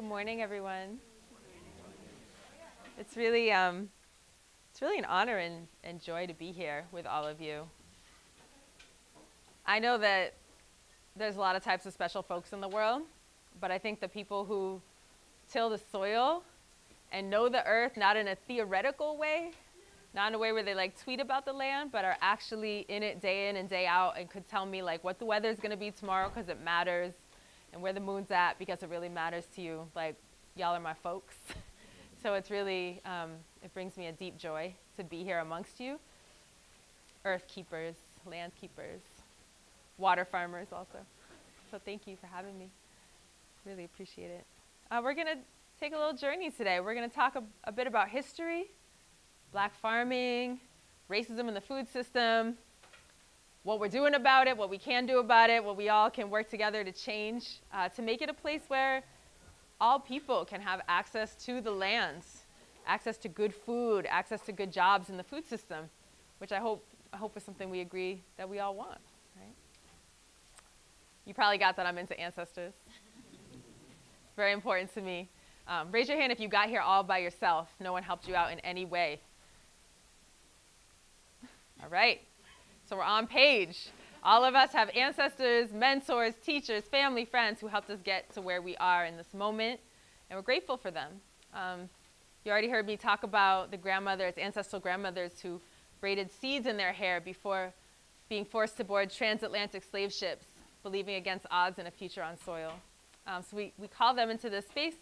Good morning, everyone. It's really an honor and joy to be here with all of you. I know that there's a lot of types of special folks in the world, but I think the people who till the soil and know the earth, not in a theoretical way, not in a way where they like tweet about the land, but are actually in it day in and day out and could tell me like what the weather's gonna be tomorrow because it matters, and where the moon's at because it really matters to you. Like, y'all are my folks. So it's really, it brings me a deep joy to be here amongst you. Earth keepers, land keepers, water farmers also. So thank you for having me. Really appreciate it. We're gonna take a little journey today. We're gonna talk a bit about history, black farming, racism in the food system, what we're doing about it, what we can do about it, what we all can work together to change, to make it a place where all people can have access to the lands, access to good food, access to good jobs in the food system, which I hope is something we agree that we all want, right? You probably got that I'm into ancestors. It's very important to me. Raise your hand if you got here all by yourself. No one helped you out in any way. All right. So we're on page. All of us have ancestors, mentors, teachers, family, friends who helped us get to where we are in this moment, and we're grateful for them. You already heard me talk about the grandmothers, ancestral grandmothers who braided seeds in their hair before being forced to board transatlantic slave ships, believing against odds in a future on soil. So we call them into this space,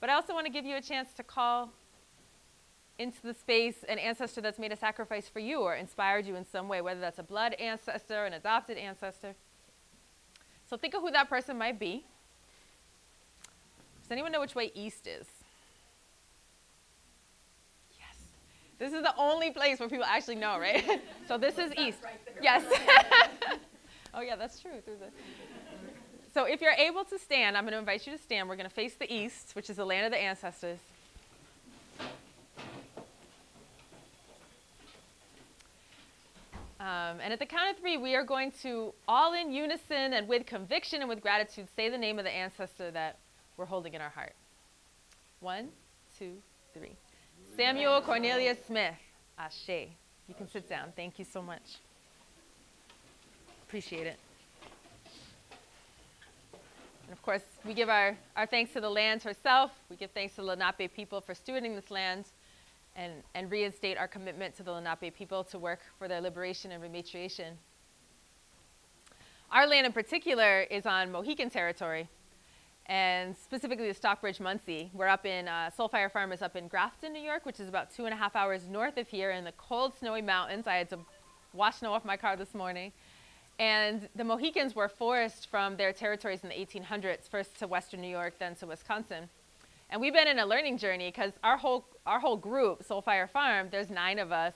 but I also want to give you a chance to call into the space an ancestor that's made a sacrifice for you or inspired you in some way, whether that's a blood ancestor, an adopted ancestor. So think of who that person might be. Does anyone know which way east is? Yes. This is the only place where people actually know, right? So this is east. Right, yes. Oh yeah, that's true. So if you're able to stand, I'm gonna invite you to stand. We're gonna face the east, which is the land of the ancestors. And at the count of three, we are going to, all in unison and with conviction and with gratitude, say the name of the ancestor that we're holding in our heart. 1, 2, 3. Samuel Cornelius Smith, Ashe. You can sit down. Thank you so much. Appreciate it. And of course, we give our thanks to the land herself. We give thanks to the Lenape people for stewarding this land. And reinstate our commitment to the Lenape people to work for their liberation and rematriation. Our land in particular is on Mohican territory, and specifically the Stockbridge Muncie. We're up in, Soul Fire Farm is up in Grafton, New York, which is about 2.5 hours north of here in the cold, snowy mountains. I had to wash snow off my car this morning. And the Mohicans were forced from their territories in the 1800s, first to Western New York, then to Wisconsin. And we've been in a learning journey because our whole group, Soul Fire Farm, there's 9 of us.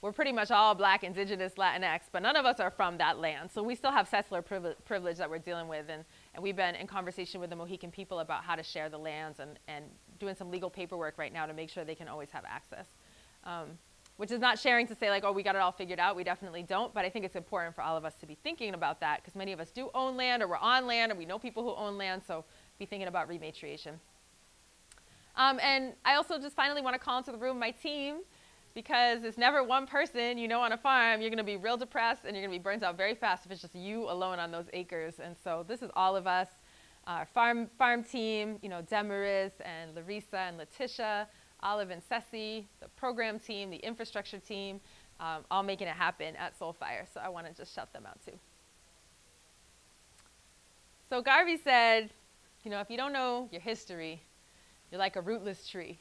We're pretty much all black, indigenous, Latinx, but none of us are from that land. So we still have settler privilege that we're dealing with. And we've been in conversation with the Mohican people about how to share the lands and doing some legal paperwork right now to make sure they can always have access. Which is not sharing to say like, oh, we got it all figured out. We definitely don't, but I think it's important for all of us to be thinking about that because many of us do own land or we're on land or we know people who own land. So be thinking about rematriation. And I also just finally want to call into the room my team, because it's never one person, you know, on a farm. You're going to be real depressed and you're going to be burnt out very fast if it's just you alone on those acres. And so this is all of us, our farm team, you know, Demaris and Larissa and Letitia, Olive and Ceci, the program team, the infrastructure team, all making it happen at Soul Fire. So I want to just shout them out too. So Garvey said, you know, if you don't know your history, you're like a rootless tree.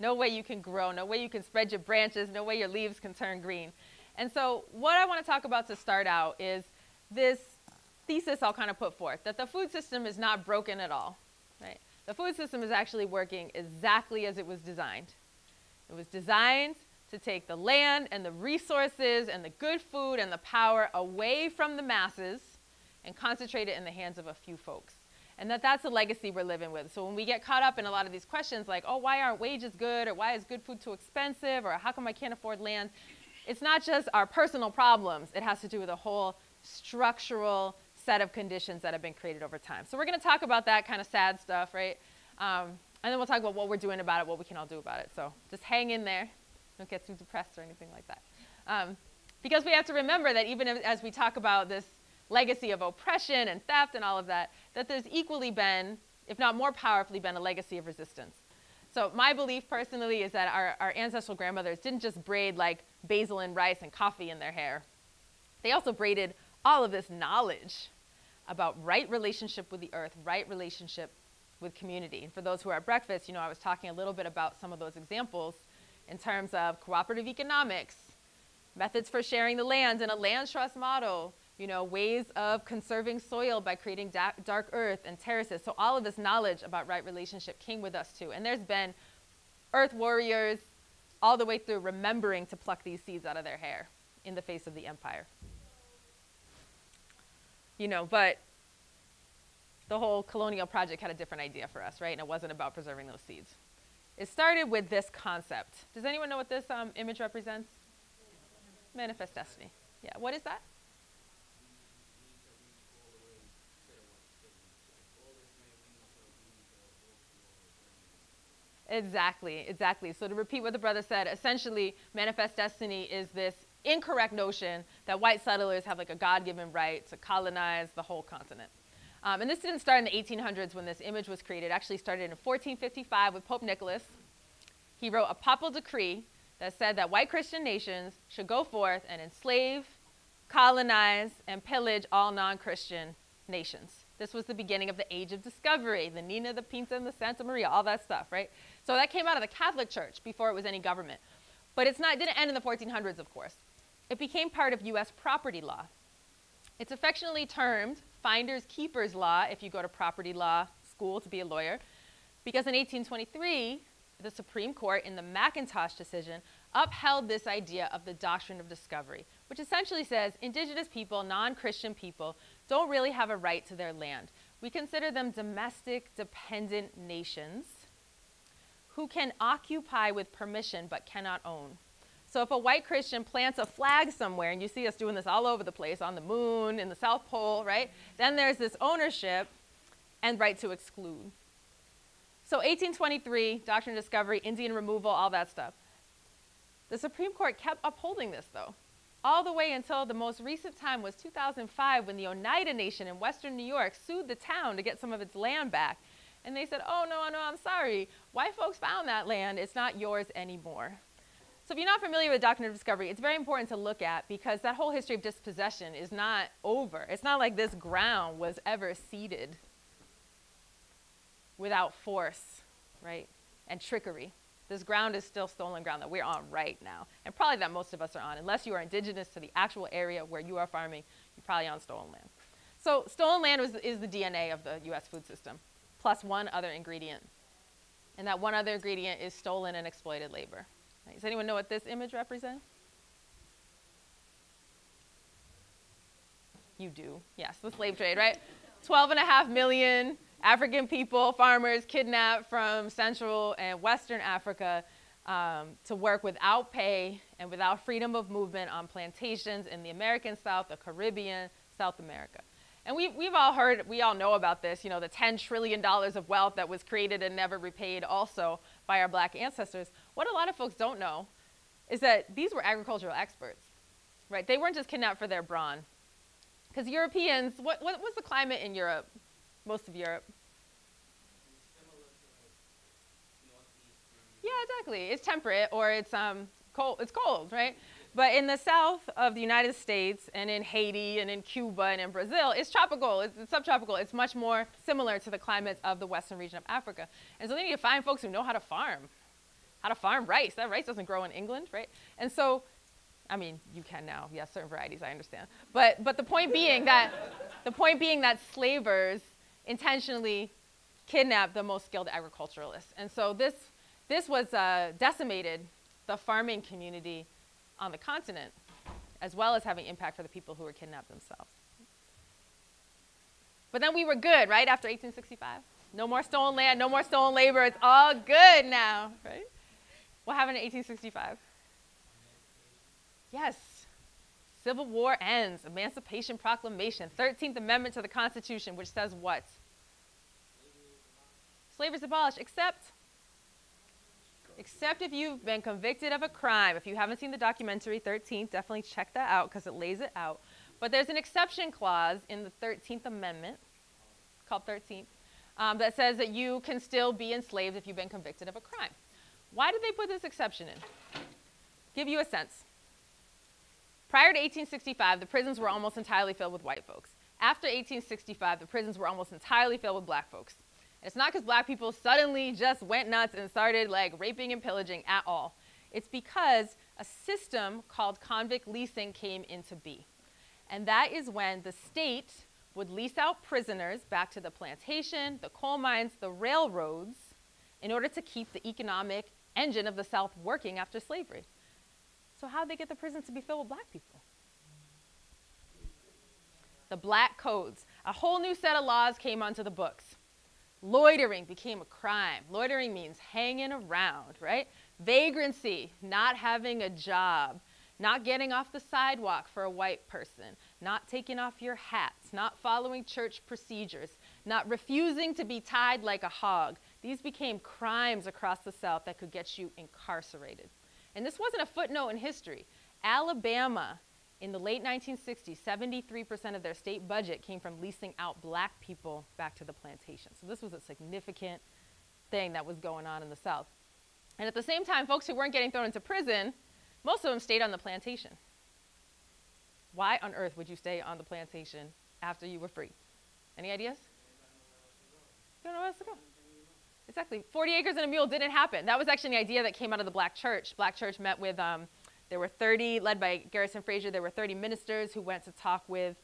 No way you can grow, no way you can spread your branches, no way your leaves can turn green. And so what I want to talk about to start out is this thesis I'll kind of put forth, that the food system is not broken at all, right? The food system is actually working exactly as it was designed. It was designed to take the land and the resources and the good food and the power away from the masses and concentrate it in the hands of a few folks. And that's the legacy we're living with. So when we get caught up in a lot of these questions like, oh, why aren't wages good? Or why is good food too expensive? Or how come I can't afford land? It's not just our personal problems. It has to do with a whole structural set of conditions that have been created over time. So we're going to talk about that kind of sad stuff, right? And then we'll talk about what we're doing about it, what we can all do about it. So just hang in there. Don't get too depressed or anything like that. Because we have to remember that even as we talk about this legacy of oppression and theft and all of that, that there's equally been, if not more powerfully been, a legacy of resistance. So my belief personally is that our ancestral grandmothers didn't just braid like basil and rice and coffee in their hair. They also braided all of this knowledge about right relationship with the earth, right relationship with community. And for those who are at breakfast, you know, I was talking a little bit about some of those examples in terms of cooperative economics, methods for sharing the land in a land trust model, you know, ways of conserving soil by creating dark earth and terraces. So all of this knowledge about right relationship came with us too. And there's been earth warriors all the way through remembering to pluck these seeds out of their hair in the face of the empire. You know, but the whole colonial project had a different idea for us, right? And it wasn't about preserving those seeds. It started with this concept. Does anyone know what this image represents? Manifest destiny. Yeah, what is that? Exactly, exactly. So to repeat what the brother said, essentially manifest destiny is this incorrect notion that white settlers have like a God-given right to colonize the whole continent. And this didn't start in the 1800s when this image was created. It actually started in 1455 with Pope Nicholas. He wrote a papal decree that said that white Christian nations should go forth and enslave, colonize, and pillage all non-Christian nations. This was the beginning of the Age of Discovery, the Nina, the Pinta, and the Santa Maria, all that stuff, right? So that came out of the Catholic Church before it was any government. But it's not, it didn't end in the 1400s, of course. It became part of U.S. property law. It's affectionately termed Finders Keepers Law if you go to property law school to be a lawyer, because in 1823, the Supreme Court in the McIntosh decision upheld this idea of the Doctrine of Discovery, which essentially says indigenous people, non-Christian people, don't really have a right to their land. We consider them domestic dependent nations who can occupy with permission but cannot own. So if a white Christian plants a flag somewhere, and you see us doing this all over the place, on the moon, in the South Pole, right? Then there's this ownership and right to exclude. So 1823, Doctrine of Discovery, Indian removal, all that stuff. The Supreme Court kept upholding this, though, all the way until the most recent time was 2005 when the Oneida Nation in western New York sued the town to get some of its land back. And they said, oh, no, no, I'm sorry. White folks found that land. It's not yours anymore. So if you're not familiar with Doctrine of Discovery, it's very important to look at because that whole history of dispossession is not over. It's not like this ground was ever ceded without force, right, and trickery. This ground is still stolen ground that we're on right now, and probably that most of us are on. Unless you are indigenous to the actual area where you are farming, you're probably on stolen land. So stolen land is the DNA of the U.S. food system, plus one other ingredient. And that one other ingredient is stolen and exploited labor. Right. Does anyone know what this image represents? You do. Yes, the slave trade, right? 12.5 million African people, farmers, kidnapped from Central and Western Africa to work without pay and without freedom of movement on plantations in the American South, the Caribbean, South America. And we've all heard, we all know about this, you know, the $10 trillion of wealth that was created and never repaid also by our black ancestors. What a lot of folks don't know is that these were agricultural experts, right? They weren't just kidnapped for their brawn. Because Europeans, what was the climate in Europe? Most of Europe. Yeah, exactly. It's temperate or it's cold, right? But in the south of the United States and in Haiti and in Cuba and in Brazil, it's tropical, it's subtropical. It's much more similar to the climates of the western region of Africa. And so they need to find folks who know how to farm rice. That rice doesn't grow in England, right? And so, I mean, you can now. Yeah, certain varieties, I understand. But the point being that, slavers intentionally kidnapped the most skilled agriculturalists. And so this was decimated the farming community on the continent, as well as having impact for the people who were kidnapped themselves. But then we were good, right, after 1865? No more stolen land, no more stolen labor, it's all good now, right? What happened in 1865? Yes. Civil War ends, Emancipation Proclamation, 13th Amendment to the Constitution, which says what? Slavery is abolished, except if you've been convicted of a crime. If you haven't seen the documentary 13th, definitely check that out because it lays it out. But there's an exception clause in the 13th Amendment, called 13th, that says that you can still be enslaved if you've been convicted of a crime. Why did they put this exception in? Give you a sense. Prior to 1865, the prisons were almost entirely filled with white folks. After 1865, the prisons were almost entirely filled with black folks. And it's not because black people suddenly just went nuts and started like raping and pillaging at all. It's because a system called convict leasing came into being. And that is when the state would lease out prisoners back to the plantation, the coal mines, the railroads, in order to keep the economic engine of the South working after slavery. So how'd they get the prisons to be filled with black people? The black codes. A whole new set of laws came onto the books. Loitering became a crime. Loitering means hanging around, right? Vagrancy, not having a job. Not getting off the sidewalk for a white person, not taking off your hats, not following church procedures, not refusing to be tied like a hog. These became crimes across the South that could get you incarcerated. And this wasn't a footnote in history. Alabama, in the late 1960s, 73% of their state budget came from leasing out black people back to the plantation. So this was a significant thing that was going on in the South. And at the same time, folks who weren't getting thrown into prison, most of them stayed on the plantation. Why on earth would you stay on the plantation after you were free? Any ideas? You don't know where else to go. Exactly. 40 acres and a mule didn't happen. That was actually an idea that came out of the black church. Black church met with, there were 30, led by Garrison Frazier, there were 30 ministers who went to talk with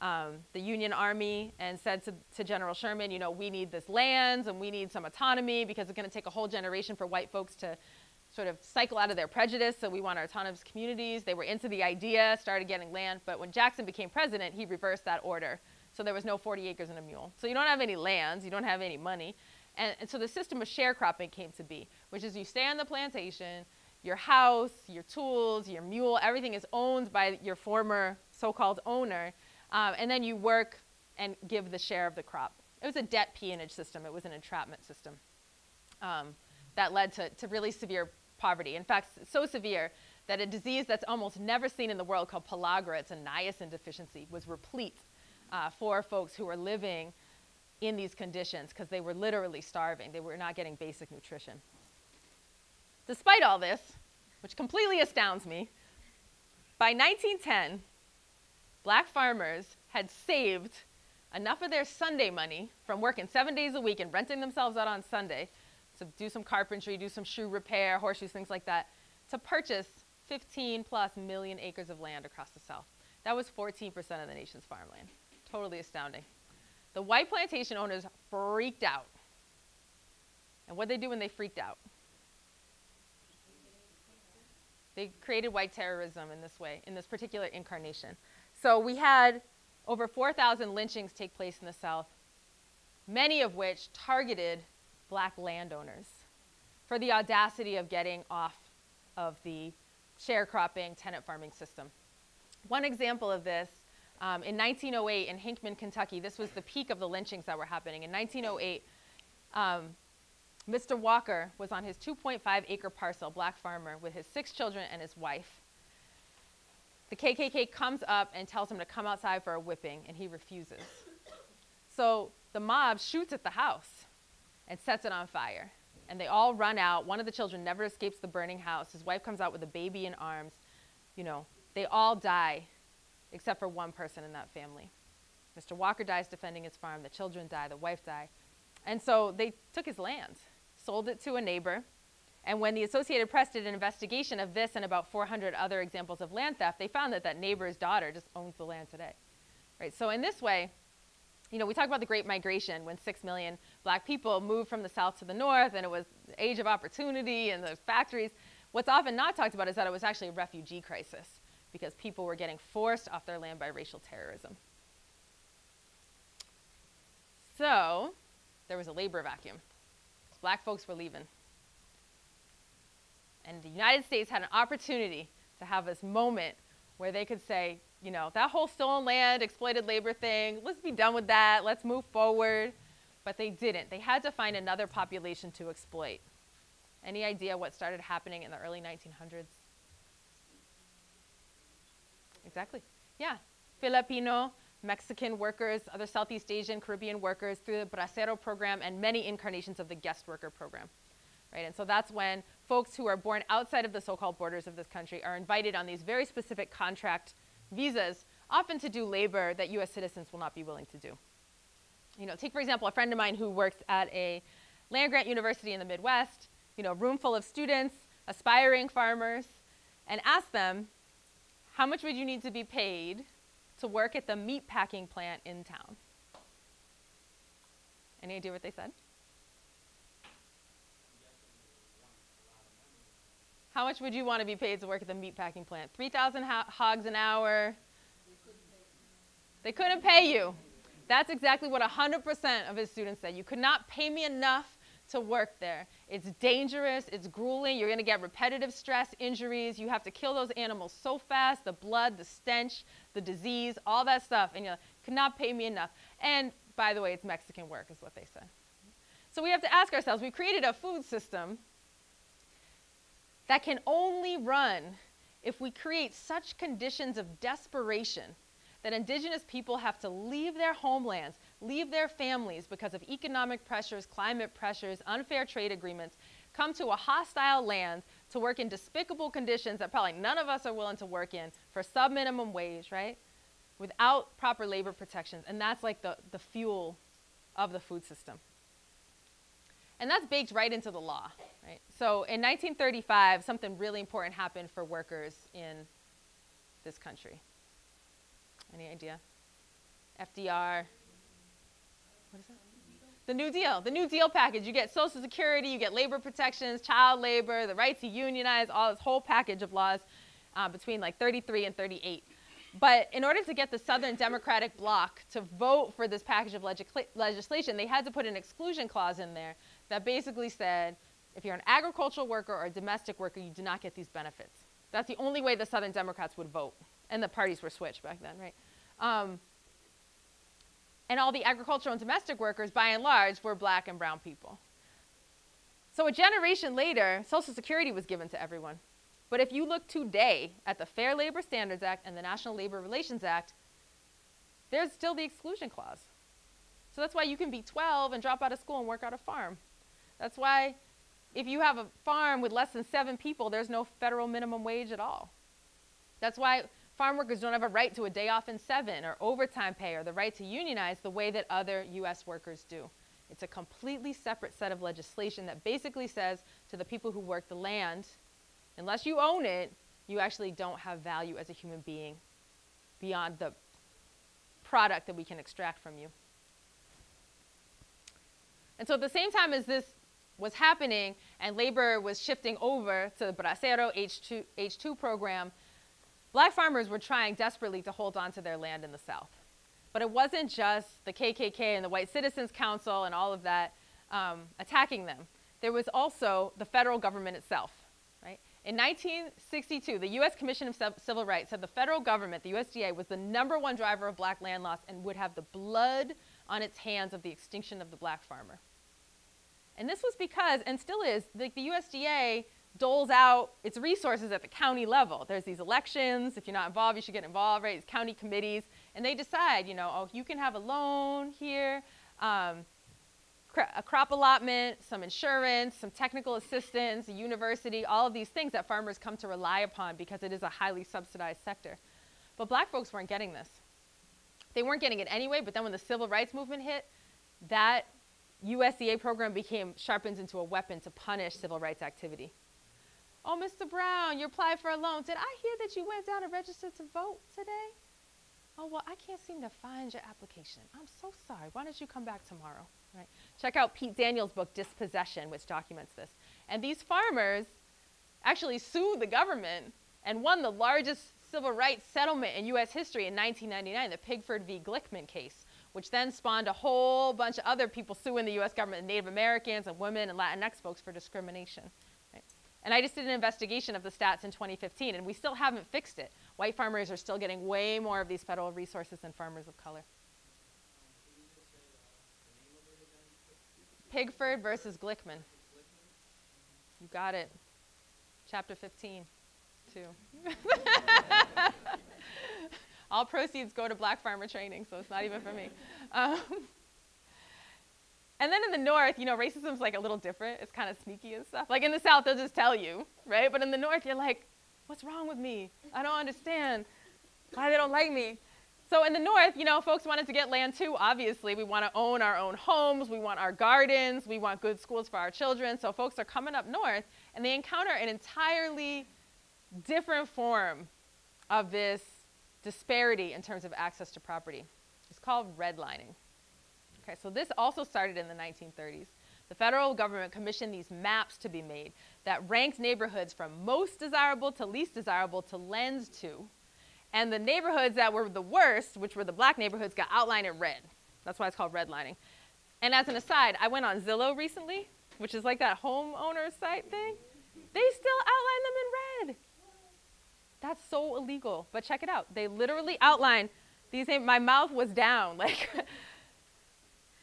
the Union Army and said to General Sherman, you know, we need this land and we need some autonomy because it's going to take a whole generation for white folks to sort of cycle out of their prejudice, so we want our autonomous communities. They were into the idea, started getting land, but when Jackson became president, he reversed that order. So there was no 40 acres and a mule. So you don't have any lands, you don't have any money. And so the system of sharecropping came to be, which is you stay on the plantation, your house, your tools, your mule, everything is owned by your former so-called owner, and then you work and give the share of the crop. It was a debt peonage system, it was an entrapment system. That led to really severe poverty. In fact, so severe that a disease that's almost never seen in the world called pellagra, it's a niacin deficiency, was replete for folks who were living in these conditions because they were literally starving. They were not getting basic nutrition. Despite all this, which completely astounds me, by 1910, black farmers had saved enough of their Sunday money from working 7 days a week and renting themselves out on Sunday to do some carpentry, do some shoe repair, horseshoes, things like that, to purchase 15+ million acres of land across the South. That was 14% of the nation's farmland. Totally astounding. The white plantation owners freaked out. And what did they do when they freaked out? They created white terrorism in this way, in this particular incarnation. So we had over 4,000 lynchings take place in the South, many of which targeted black landowners for the audacity of getting off of the sharecropping tenant farming system. One example of this, in 1908 in Hickman, Kentucky, this was the peak of the lynchings that were happening. In 1908, Mr. Walker was on his 2.5 acre parcel, black farmer, with his 6 children and his wife. The KKK comes up and tells him to come outside for a whipping, and he refuses. So the mob shoots at the house and sets it on fire. And they all run out. One of the children never escapes the burning house. His wife comes out with a baby in arms. You know, they all die except for one person in that family. Mr. Walker dies defending his farm. The children die, the wife die. And so they took his land, sold it to a neighbor. And when the Associated Press did an investigation of this and about 400 other examples of land theft, they found that that neighbor's daughter just owns the land today. Right? So in this way, you know, we talk about the Great Migration when 6 million black people moved from the South to the North, and it was the age of opportunity and the factories. What's often not talked about is that it was actually a refugee crisis because people were getting forced off their land by racial terrorism. So there was a labor vacuum. Black folks were leaving. And the United States had an opportunity to have this moment where they could say, you know, that whole stolen land, exploited labor thing, let's be done with that, let's move forward. but they didn't. They had to find another population to exploit. Any idea what started happening in the early 1900s? Exactly. Yeah. Filipino, Mexican workers, other Southeast Asian, Caribbean workers through the Bracero program and many incarnations of the guest worker program. Right? And so that's when folks who are born outside of the so-called borders of this country are invited on these very specific contract visas, often to do labor that US citizens will not be willing to do. You know, take, for example, a friend of mine who works at a land-grant university in the Midwest, you know, room full of students, aspiring farmers, and ask them, how much would you need to be paid to work at the meat packing plant in town? Any idea what they said? How much would you want to be paid to work at the meat packing plant? 3,000 hogs an hour. They couldn't pay you. That's exactly what 100% of his students said. You could not pay me enough to work there. It's dangerous, it's grueling, you're going to get repetitive stress, injuries, you have to kill those animals so fast, the blood, the stench, the disease, all that stuff, and you could not pay me enough. And by the way, it's Mexican work is what they said. So we have to ask ourselves, we created a food system that can only run if we create such conditions of desperation that indigenous people have to leave their homelands, leave their families because of economic pressures, climate pressures, unfair trade agreements, come to a hostile land to work in despicable conditions that probably none of us are willing to work in for sub-minimum wage, right? Without proper labor protections. And that's like the fuel of the food system. And that's baked right into the law, right? So in 1935, something really important happened for workers in this country. Any idea? FDR. What is that? The New Deal. The New Deal package. You get Social Security, you get labor protections, child labor, the right to unionize, all this whole package of laws between like 33 and 38. But in order to get the Southern Democratic bloc to vote for this package of legislation, they had to put an exclusion clause in there that basically said, if you're an agricultural worker or a domestic worker, you do not get these benefits. That's the only way the Southern Democrats would vote. And the parties were switched back then, right? And all the agricultural and domestic workers, by and large, were black and brown people. So a generation later, Social Security was given to everyone. But if you look today at the Fair Labor Standards Act and the National Labor Relations Act, there's still the exclusion clause. So that's why you can be 12 and drop out of school and work on a farm. That's why if you have a farm with less than 7 people, there's no federal minimum wage at all. That's why farm workers don't have a right to a day off in 7 or overtime pay or the right to unionize the way that other US workers do. It's a completely separate set of legislation that basically says to the people who work the land, unless you own it, you actually don't have value as a human being beyond the product that we can extract from you. And so at the same time as this was happening and labor was shifting over to the Bracero H2 program, black farmers were trying desperately to hold on to their land in the South. But it wasn't just the KKK and the White Citizens Council and all of that attacking them. There was also the federal government itself. Right? In 1962, the U.S. Commission of Civil Rights said the federal government, the USDA, was the #1 driver of black land loss and would have the blood on its hands of the extinction of the black farmer. And this was because, and still is, the USDA doles out its resources at the county level. There's these elections. If you're not involved, you should get involved, right? These county committees. And they decide, you know, oh, you can have a loan here, a crop allotment, some insurance, some technical assistance, a university, all of these things that farmers come to rely upon because it is a highly subsidized sector. But black folks weren't getting this. They weren't getting it anyway, but then when the Civil Rights Movement hit, that USDA program became sharpened into a weapon to punish civil rights activity. Oh, Mr. Brown, you applied for a loan. Did I hear that you went down and registered to vote today? Oh, well, I can't seem to find your application. I'm so sorry. Why don't you come back tomorrow? Right? Check out Pete Daniels' book, Dispossession, which documents this. And these farmers actually sued the government and won the largest civil rights settlement in U.S. history in 1999, the Pigford v. Glickman case, which then spawned a whole bunch of other people suing the U.S. government, Native Americans and women and Latinx folks for discrimination. And I just did an investigation of the stats in 2015, and we still haven't fixed it. White farmers are still getting way more of these federal resources than farmers of color. Pigford versus Glickman. You got it. Chapter 15, too. All proceeds go to black farmer training, so it's not even for me. And then in the North, you know, racism's like a little different. It's kind of sneaky and stuff. Like in the South, they'll just tell you, right? But in the North, you're like, what's wrong with me? I don't understand why they don't like me. So in the North, you know, folks wanted to get land too, obviously. We want to own our own homes. We want our gardens. We want good schools for our children. So folks are coming up North, and they encounter an entirely different form of this disparity in terms of access to property. It's called redlining. Okay, so this also started in the 1930s. The federal government commissioned these maps to be made that ranked neighborhoods from most desirable to least desirable to lend to. And the neighborhoods that were the worst, which were the black neighborhoods, got outlined in red. That's why it's called redlining. And as an aside, I went on Zillow recently, which is like that homeowner site thing. They still outline them in red. That's so illegal, but check it out. They literally outline these names. My mouth was down. Like,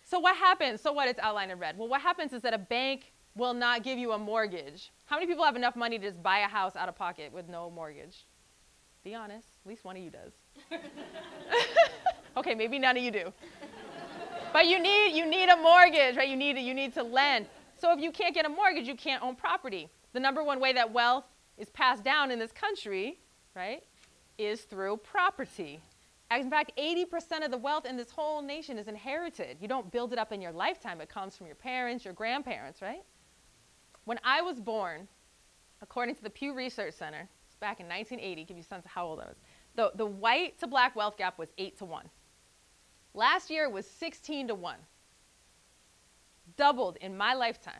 so what happens? So what? It's outlined in red. Well, what happens is that a bank will not give you a mortgage. How many people have enough money to just buy a house out of pocket with no mortgage? Be honest, at least one of you does. Okay, maybe none of you do. But you need a mortgage, right? You need to lend. So if you can't get a mortgage, you can't own property. The number one way that wealth is passed down in this country, right, is through property. In fact, 80% of the wealth in this whole nation is inherited. You don't build it up in your lifetime. It comes from your parents, your grandparents, right? When I was born, according to the Pew Research Center, back in 1980, give you a sense of how old I was, the white to black wealth gap was 8 to 1. Last year it was 16 to 1. Doubled in my lifetime.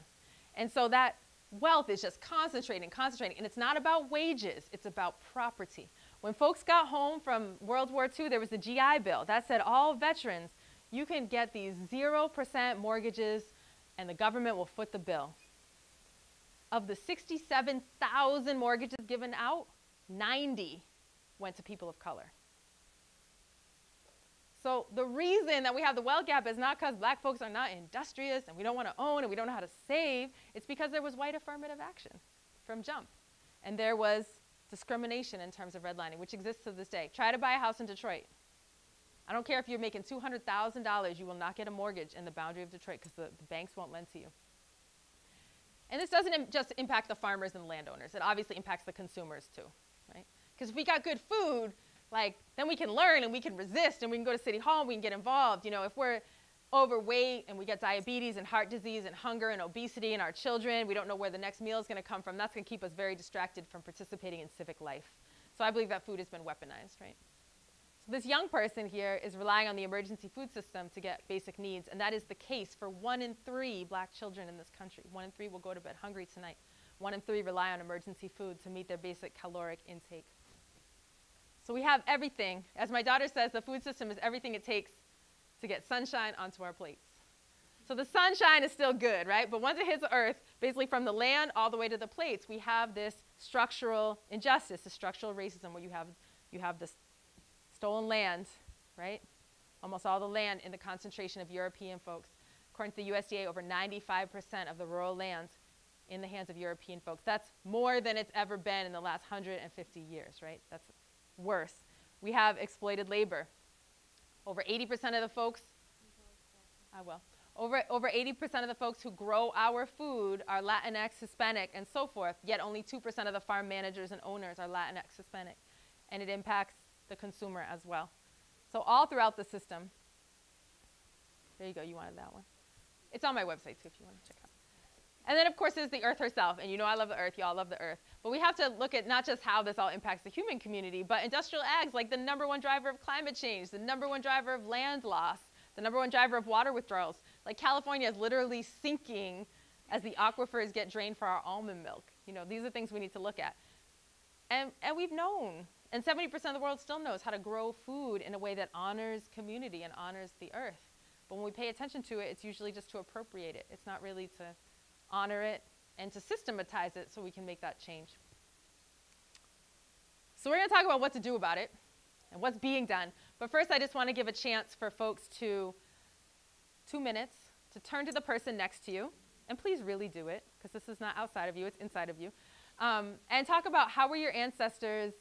And so that wealth is just concentrating. And it's not about wages, it's about property. When folks got home from World War II, there was the GI Bill. That said, all veterans, you can get these 0% mortgages and the government will foot the bill. Of the 67,000 mortgages given out, 90 went to people of color. So the reason that we have the wealth gap is not because black folks are not industrious and we don't want to own and we don't know how to save. It's because there was white affirmative action from jump. And there was discrimination in terms of redlining, which exists to this day. Try to buy a house in Detroit. I don't care if you're making $200,000, you will not get a mortgage in the boundary of Detroit because the banks won't lend to you. And this doesn't just impact the farmers and the landowners. It obviously impacts the consumers too, right? Because if we got good food, like, then we can learn and we can resist and we can go to City Hall and we can get involved. You know, if we're overweight and we get diabetes and heart disease and hunger and obesity in our children, we don't know where the next meal is going to come from. That's going to keep us very distracted from participating in civic life. So I believe that food has been weaponized, right? So this young person here is relying on the emergency food system to get basic needs, and that is the case for 1 in 3 black children in this country. 1 in 3 will go to bed hungry tonight. 1 in 3 rely on emergency food to meet their basic caloric intake. So we have everything. As my daughter says, the food system is everything it takes to get sunshine onto our plates. So the sunshine is still good, right? But once it hits the earth, basically from the land all the way to the plates, we have this structural injustice, this structural racism where you have this stolen land, right? Almost all the land in the concentration of European folks. According to the USDA, over 95% of the rural lands in the hands of European folks. That's more than it's ever been in the last 150 years, right? That's worse. We have exploited labor. Over 80% of the folks, over 80% of the folks who grow our food are Latinx, Hispanic, and so forth, yet only 2% of the farm managers and owners are Latinx, Hispanic, and it impacts the consumer as well. So all throughout the system, there you go, you wanted that one. It's on my website too if you want to check out. And then of course there's the earth herself, and you know I love the earth, y'all love the earth. But we have to look at not just how this all impacts the human community, but industrial ags, like the #1 driver of climate change, the #1 driver of land loss, the #1 driver of water withdrawals. Like California is literally sinking as the aquifers get drained for our almond milk. You know, these are things we need to look at. And we've known. And 70% of the world still knows how to grow food in a way that honors community and honors the earth. But when we pay attention to it, it's usually just to appropriate it. It's not really to honor it and to systematize it so we can make that change. So we're going to talk about what to do about it and what's being done. But first, I just want to give a chance for folks to 2 minutes to turn to the person next to you, and please really do it, because this is not outside of you, it's inside of you, and talk about how were your ancestors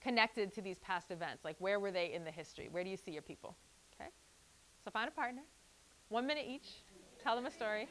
connected to these past events, like where were they in the history, where do you see your people, okay? So find a partner, 1 minute each, tell them a story.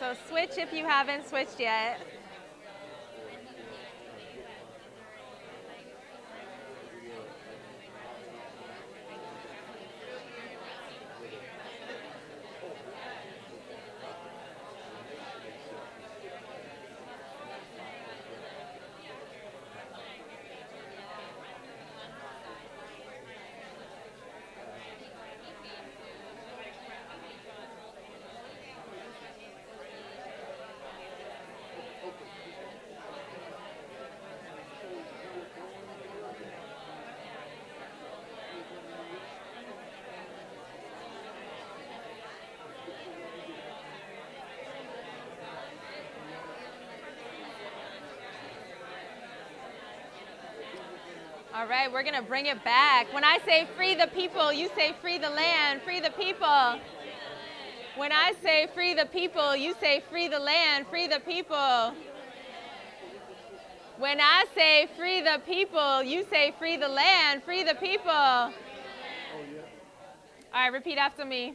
So switch if you haven't switched yet. All right, we're going to bring it back. When I say free the people, you say free the land, free the people. When I say free the people, you say free the land, free the people. When I say free the people, you say free the land, free the people. All right, repeat after me.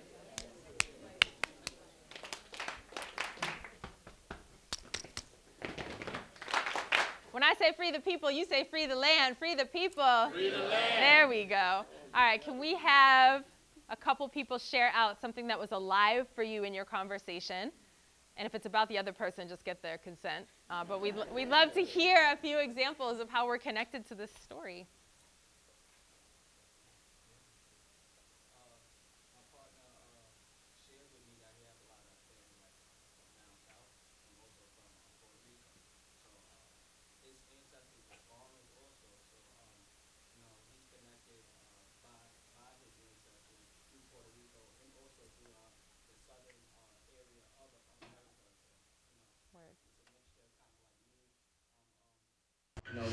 Free the people, you say free the land, free the people. Free the land. There we go. All right, can we have a couple people share out something that was alive for you in your conversation? And if it's about the other person, just get their consent. But we'd love to hear a few examples of how we're connected to this story.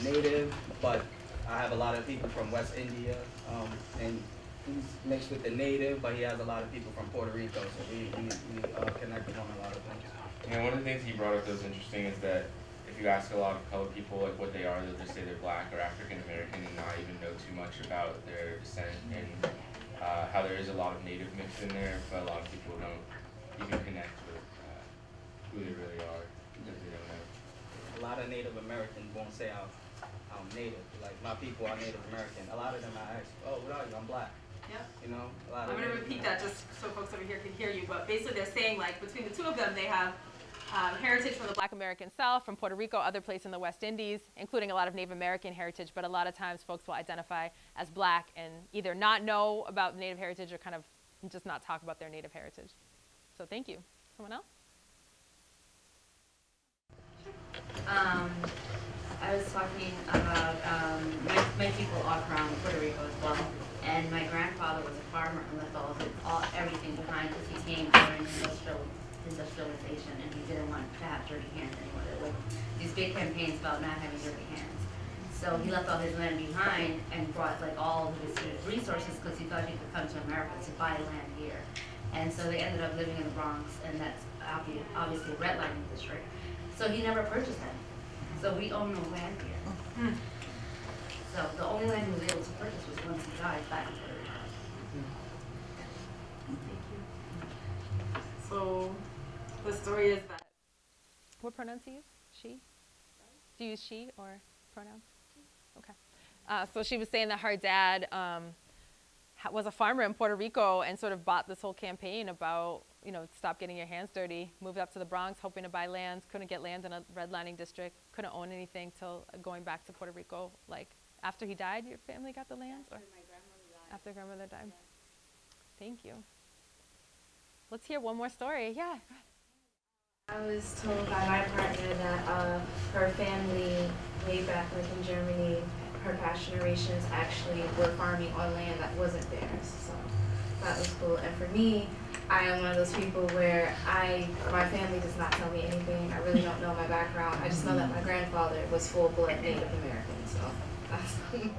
Native, but I have a lot of people from West India, and he's mixed with the native, but he has a lot of people from Puerto Rico, so we connected on a lot of things. And one of the things he brought up that was interesting is that if you ask a lot of colored people like what they are, they'll just say they're black or African American and not even know too much about their descent, and how there is a lot of native mixed in there, but a lot of people don't even connect with who they really are because they don't know. A lot of Native Americans won't say I'm native, like my people are Native American. A lot of them I ask, oh, what are you? I'm black. Yeah. You know, a lot I'm going to repeat that just so folks over here can hear you, but basically they're saying like between the two of them, they have heritage from the black American South, from Puerto Rico, other places in the West Indies, including a lot of Native American heritage, but a lot of times folks will identify as black and either not know about Native heritage or kind of just not talk about their Native heritage. So thank you. Someone else? I was talking about my people are from Puerto Rico as well, and my grandfather was a farmer and left everything behind because he came during industrialization and he didn't want to have dirty hands anymore. There were these big campaigns about not having dirty hands, so he left all his land behind and brought like all of his resources because he thought he could come to America to buy land here, and so they ended up living in the Bronx, and that's obviously a redlining district. So he never purchased them. So we own no land here. Mm. So So the only land he was able to purchase was once he died back in Puerto Rico. Thank you. So the story is that. What pronouns do you use? She? Do you use she or pronouns? Okay. So she was saying that her dad was a farmer in Puerto Rico and sort of bought this whole campaign about, you know, stop getting your hands dirty, moved up to the Bronx hoping to buy lands, couldn't get land in a redlining district, couldn't own anything till going back to Puerto Rico. Like after he died, your family got the land? After my grandmother died. After grandmother died. Yeah. Thank you. Let's hear one more story. Yeah. I was told by my partner that her family, way back like in Germany, her past generations actually were farming on land that wasn't theirs, so that was cool. And for me, I am one of those people where my family does not tell me anything. I really don't know my background. I just know that my grandfather was full-blood Native American, so that's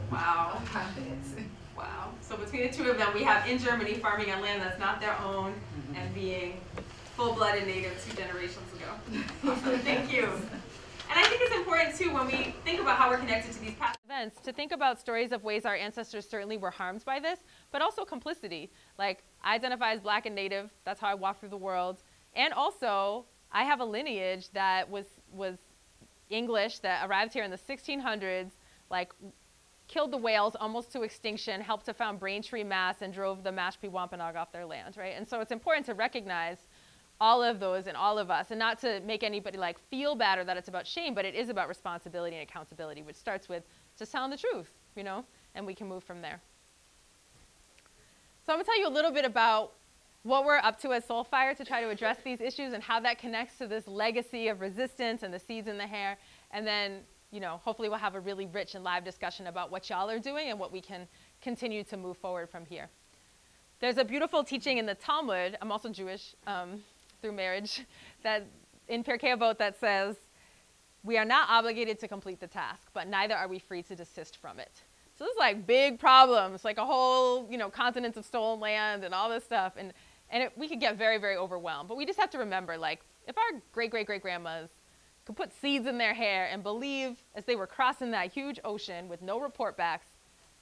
wow. Wow. So between the two of them, we have in Germany farming on land that's not their own and being full-blooded Native 2 generations ago. Awesome. Thank you. And I think it's important, too, when we think about how we're connected to these past events, to think about stories of ways our ancestors certainly were harmed by this, but also complicity. Like, I identify as Black and Native. That's how I walk through the world. And also, I have a lineage that was English that arrived here in the 1600s, like, killed the whales almost to extinction, helped to found Braintree, Mass, and drove the Mashpee Wampanoag off their land, right? And so it's important to recognize all of those and all of us, and not to make anybody like feel bad or that it's about shame, but it is about responsibility and accountability, which starts with just telling the truth, you know, and we can move from there. So I'm gonna tell you a little bit about what we're up to at Soul Fire to try to address these issues and how that connects to this legacy of resistance and the seeds in the hair. And then, you know, hopefully we'll have a really rich and live discussion about what y'all are doing and what we can continue to move forward from here. There's a beautiful teaching in the Talmud, I'm also Jewish, through marriage, that in Pirkei Avot that says, we are not obligated to complete the task, but neither are we free to desist from it. So this is like big problems, like a whole, you know, continents of stolen land and all this stuff. And we could get very, very overwhelmed. But we just have to remember, like, if our great-great-great-grandmas could put seeds in their hair and believe as they were crossing that huge ocean with no report backs,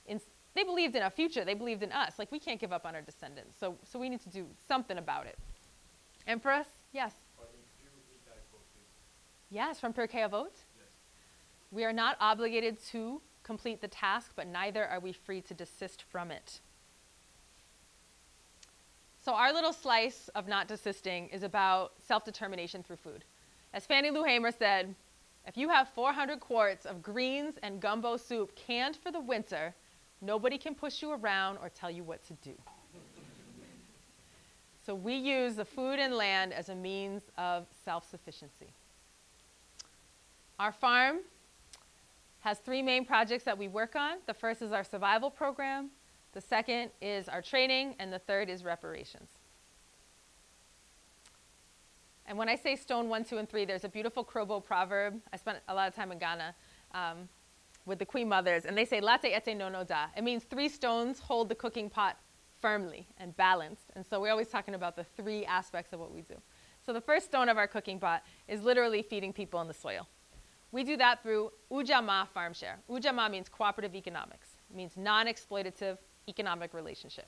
they believed in our future. They believed in us. Like, we can't give up on our descendants. So we need to do something about it. And for us, yes? Yes, from Pirkei Avot? Yes. We are not obligated to complete the task, but neither are we free to desist from it. So our little slice of not desisting is about self-determination through food. As Fannie Lou Hamer said, if you have 400 quarts of greens and gumbo soup canned for the winter, nobody can push you around or tell you what to do. So we use the food and land as a means of self-sufficiency. Our farm has 3 main projects that we work on. The first is our survival program, the second is our training, and the third is reparations. And when I say stone 1, 2, and 3, there's a beautiful Krobo proverb. I spent a lot of time in Ghana with the Queen Mothers, and they say, Late ete no no da. It means 3 stones hold the cooking pot firmly and balanced. And so we're always talking about the 3 aspects of what we do. So the first stone of our cooking pot is literally feeding people in the soil. We do that through Ujamaa farm share. Ujamaa means cooperative economics. It means non-exploitative economic relationship.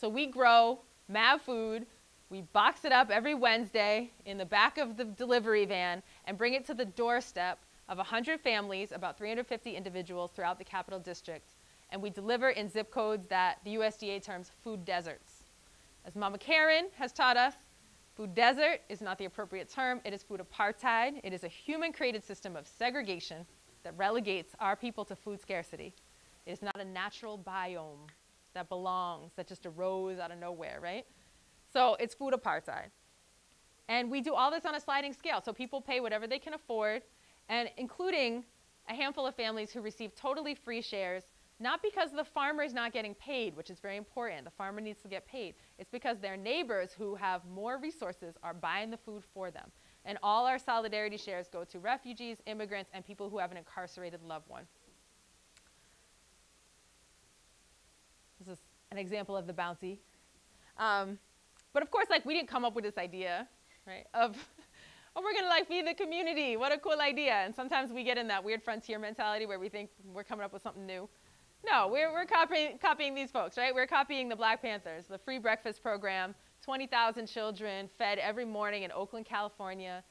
So we grow MAV food, we box it up every Wednesday in the back of the delivery van and bring it to the doorstep of 100 families, about 350 individuals throughout the Capital District. And we deliver in zip codes that the USDA terms food deserts. As Mama Karen has taught us, food desert is not the appropriate term. It is food apartheid. It is a human-created system of segregation that relegates our people to food scarcity. It is not a natural biome that belongs, that just arose out of nowhere, right? So it's food apartheid. And we do all this on a sliding scale. So people pay whatever they can afford, and including a handful of families who receive totally free shares. Not because the farmer is not getting paid, which is very important. The farmer needs to get paid. It's because their neighbors who have more resources are buying the food for them. And all our solidarity shares go to refugees, immigrants, and people who have an incarcerated loved one. This is an example of the bounty. But of course, like, we didn't come up with this idea, right, of, oh, we're gonna like feed the community. What a cool idea. And sometimes we get in that weird frontier mentality where we think we're coming up with something new. No, we're copying these folks, right? We're copying the Black Panthers, the free breakfast program, 20,000 children fed every morning in Oakland, California.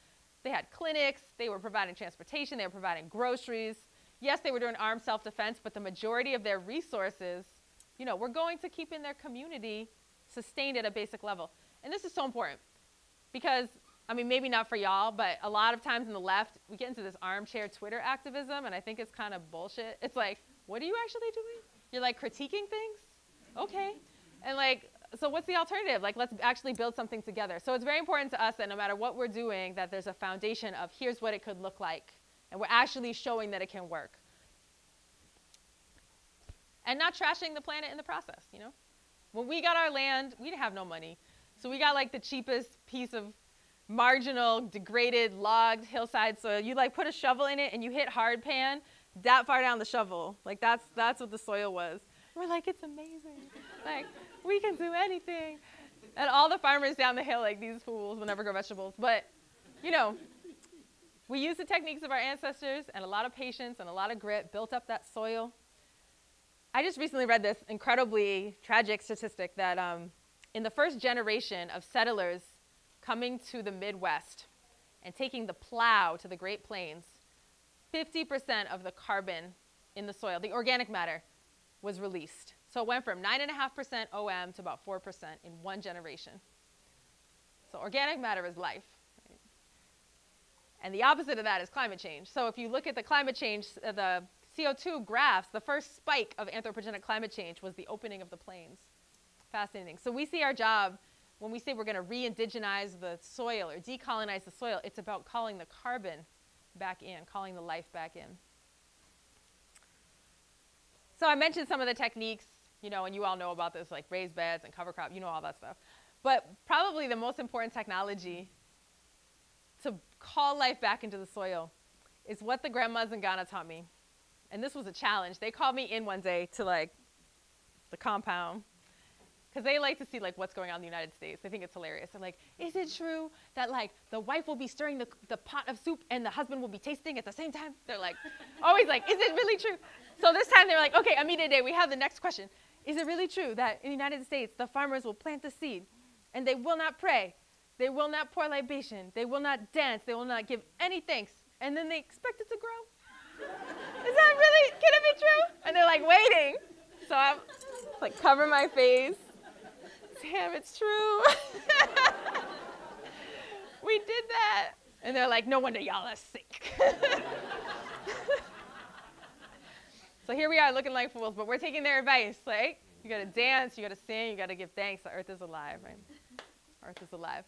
They had clinics, they were providing transportation, they were providing groceries. Yes, they were doing armed self-defense, but the majority of their resources, you know, were going to keeping their community sustained at a basic level. And this is so important because, I mean, maybe not for y'all, but a lot of times in the left, we get into this armchair Twitter activism, and I think it's kind of bullshit. It's like, what are you actually doing? You're like critiquing things? Okay. And like, so what's the alternative? Like, let's actually build something together. So it's very important to us that no matter what we're doing, that there's a foundation of here's what it could look like. And we're actually showing that it can work. And not trashing the planet in the process, you know? When we got our land, we didn't have no money. So we got like the cheapest piece of marginal, degraded, logged hillside soil. You like put a shovel in it and you hit hard pan that far down the shovel. Like that's what the soil was. We're like, it's amazing. Like we can do anything. And all the farmers down the hill, like these fools will never grow vegetables. But you know, we used the techniques of our ancestors and a lot of patience and a lot of grit, built up that soil. I just recently read this incredibly tragic statistic that in the first generation of settlers coming to the Midwest and taking the plow to the Great Plains, 50% of the carbon in the soil, the organic matter, was released. So it went from 9.5% OM to about 4% in one generation. So organic matter is life. Right? And the opposite of that is climate change. So if you look at the climate change, the CO2 graphs, the first spike of anthropogenic climate change was the opening of the plains. Fascinating. So we see our job, when we say we're going to re-indigenize the soil or decolonize the soil, it's about calling the carbon back in, calling the life back in. So I mentioned some of the techniques, you know, and you all know about this, like raised beds and cover crop, you know all that stuff. But probably the most important technology to call life back into the soil is what the grandmas in Ghana taught me. And this was a challenge. They called me in one day to like the compound, because they like to see like what's going on in the United States. They think it's hilarious. They're like, is it true that like the wife will be stirring the pot of soup and the husband will be tasting at the same time? They're like, always like, is it really true? So this time they were like, okay, Amita Day, we have the next question. Is it really true that in the United States, the farmers will plant the seed and they will not pray, they will not pour libation, they will not dance, they will not give any thanks, and then they expect it to grow? Is that really, can it be true? And they're like waiting. So I'm like, cover my face. Damn, it's true. We did that. And they're like, no wonder y'all are sick. So here we are looking like fools, but we're taking their advice. Like, you gotta dance, you gotta sing, you gotta give thanks. The earth is alive, right? Earth is alive.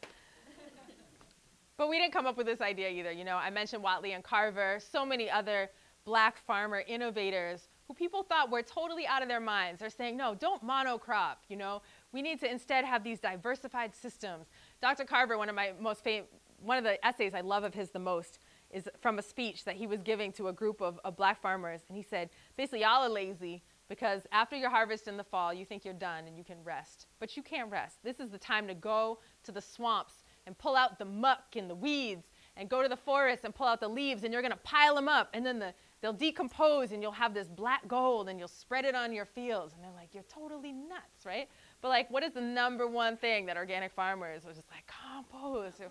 But we didn't come up with this idea either. You know, I mentioned Watley and Carver, so many other Black farmer innovators who people thought were totally out of their minds. They're saying, no, don't monocrop, you know? We need to instead have these diversified systems. Dr. Carver, one of the essays I love of his the most is from a speech that he was giving to a group of Black farmers. And he said, basically, y'all are lazy because after your harvest in the fall, you think you're done and you can rest. But you can't rest. This is the time to go to the swamps and pull out the muck and the weeds and go to the forest and pull out the leaves and you're gonna pile them up and then they'll decompose and you'll have this black gold and you'll spread it on your fields. And they're like, you're totally nuts, right? But like, what is the number one thing that organic farmers were just like, compost?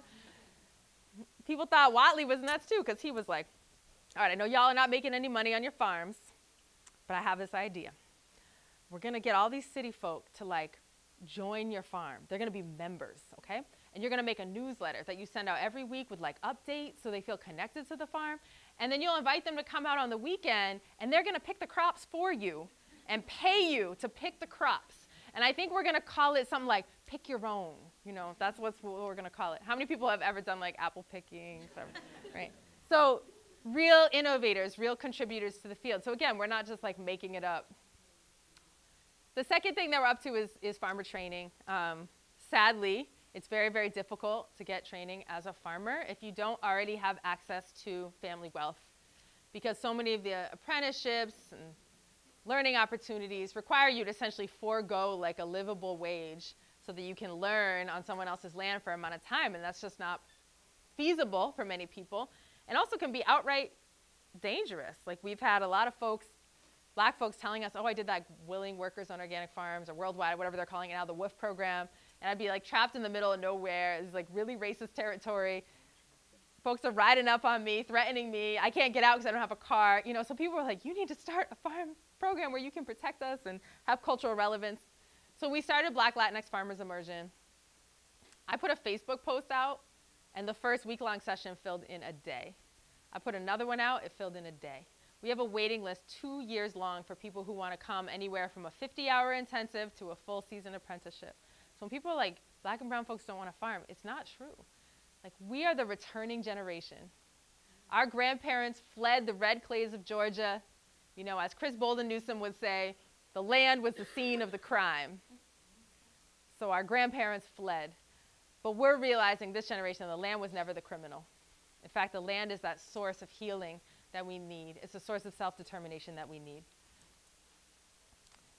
People thought Watley was nuts too, because he was like, all right, I know y'all are not making any money on your farms, but I have this idea. We're gonna get all these city folk to like, join your farm. They're gonna be members, okay? And you're gonna make a newsletter that you send out every week with like updates so they feel connected to the farm. And then you'll invite them to come out on the weekend and they're gonna pick the crops for you and pay you to pick the crops. And I think we're going to call it something like pick your own, you know, that's what we're going to call it. How many people have ever done like apple picking, right? So real innovators, real contributors to the field. So again, we're not just like making it up. The second thing that we're up to is farmer training. Sadly, it's very, very difficult to get training as a farmer if you don't already have access to family wealth, because so many of the apprenticeships and learning opportunities require you to essentially forego like a livable wage so that you can learn on someone else's land for an amount of time, and that's just not feasible for many people, and also can be outright dangerous. Like we've had a lot of folks black folks telling us, oh, I did that willing workers on organic farms or worldwide, whatever they're calling it now, the WWF program. And I'd be like trapped in the middle of nowhere. It's like really racist territory. Folks are riding up on me, threatening me. I can't get out because I don't have a car. You know, so people were like, you need to start a farm program where you can protect us and have cultural relevance. So we started Black Latinx Farmers Immersion. I put a Facebook post out, and the first week-long session filled in a day. I put another one out, it filled in a day. We have a waiting list 2 years long for people who want to come anywhere from a 50-hour intensive to a full-season apprenticeship. So when people are like, black and brown folks don't want to farm, it's not true. Like, we are the returning generation. Our grandparents fled the red clays of Georgia. You know, as Chris Bolden Newsom would say, the land was the scene of the crime. So our grandparents fled. But we're realizing, this generation, the land was never the criminal. In fact, the land is that source of healing that we need. It's a source of self-determination that we need.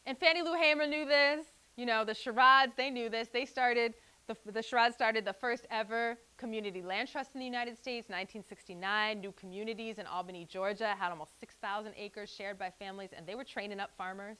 And Fannie Lou Hamer knew this. You know, the Shirads, they knew this. They started, the Shirads started the first ever community land trust in the United States, 1969. New communities in Albany, Georgia, had almost 6,000 acres shared by families, and they were training up farmers.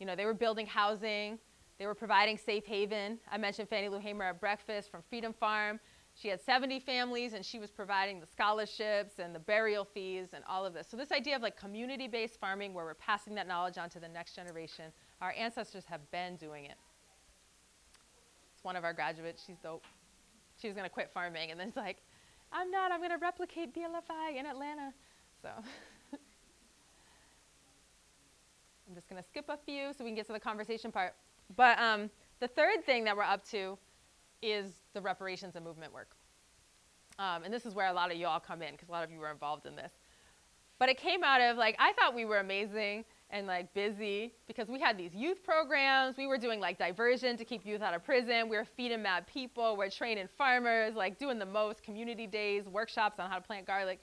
You know, they were building housing. They were providing safe haven. I mentioned Fannie Lou Hamer at breakfast from Freedom Farm. She had 70 families, and she was providing the scholarships and the burial fees and all of this. So this idea of like community-based farming, where we're passing that knowledge on to the next generation, our ancestors have been doing it. It's one of our graduates. She's dope. She was going to quit farming, and then it's like, I'm not. I'm going to replicate BLFI in Atlanta. So I'm just going to skip a few so we can get to the conversation part. But the third thing that we're up to is the reparations and movement work. And this is where a lot of y'all come in, because a lot of you were involved in this. But it came out of, like, I thought we were amazing and like busy because we had these youth programs. We were doing like diversion to keep youth out of prison. We were feeding mad people. We're training farmers, like doing the most, community days, workshops on how to plant garlic.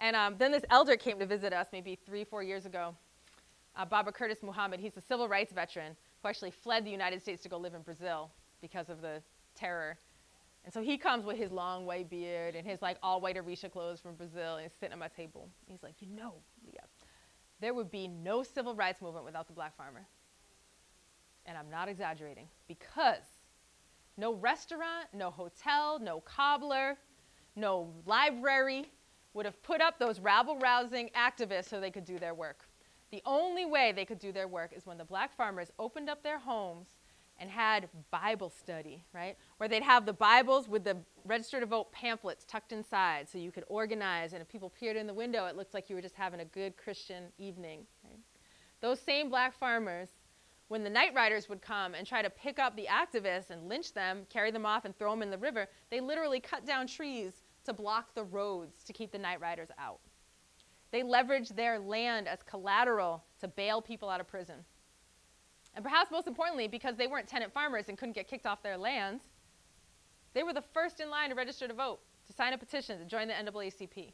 And then this elder came to visit us maybe 3 or 4 years ago, Baba Curtis Muhammad. He's a civil rights veteran who actually fled the United States to go live in Brazil because of the terror. And so he comes with his long white beard and his like all white Orisha clothes from Brazil, and he's sitting at my table. He's like, you know, Leah, there would be no civil rights movement without the black farmer. And I'm not exaggerating, because no restaurant, no hotel, no cobbler, no library would have put up those rabble-rousing activists so they could do their work. The only way they could do their work is when the black farmers opened up their homes and had Bible study, right? Where they'd have the Bibles with the register to vote pamphlets tucked inside so you could organize, and if people peered in the window, it looked like you were just having a good Christian evening, right? Those same black farmers, when the night riders would come and try to pick up the activists and lynch them, carry them off and throw them in the river, they literally cut down trees to block the roads to keep the night riders out. They leveraged their land as collateral to bail people out of prison. And perhaps most importantly, because they weren't tenant farmers and couldn't get kicked off their lands, they were the first in line to register to vote, to sign a petition, to join the NAACP.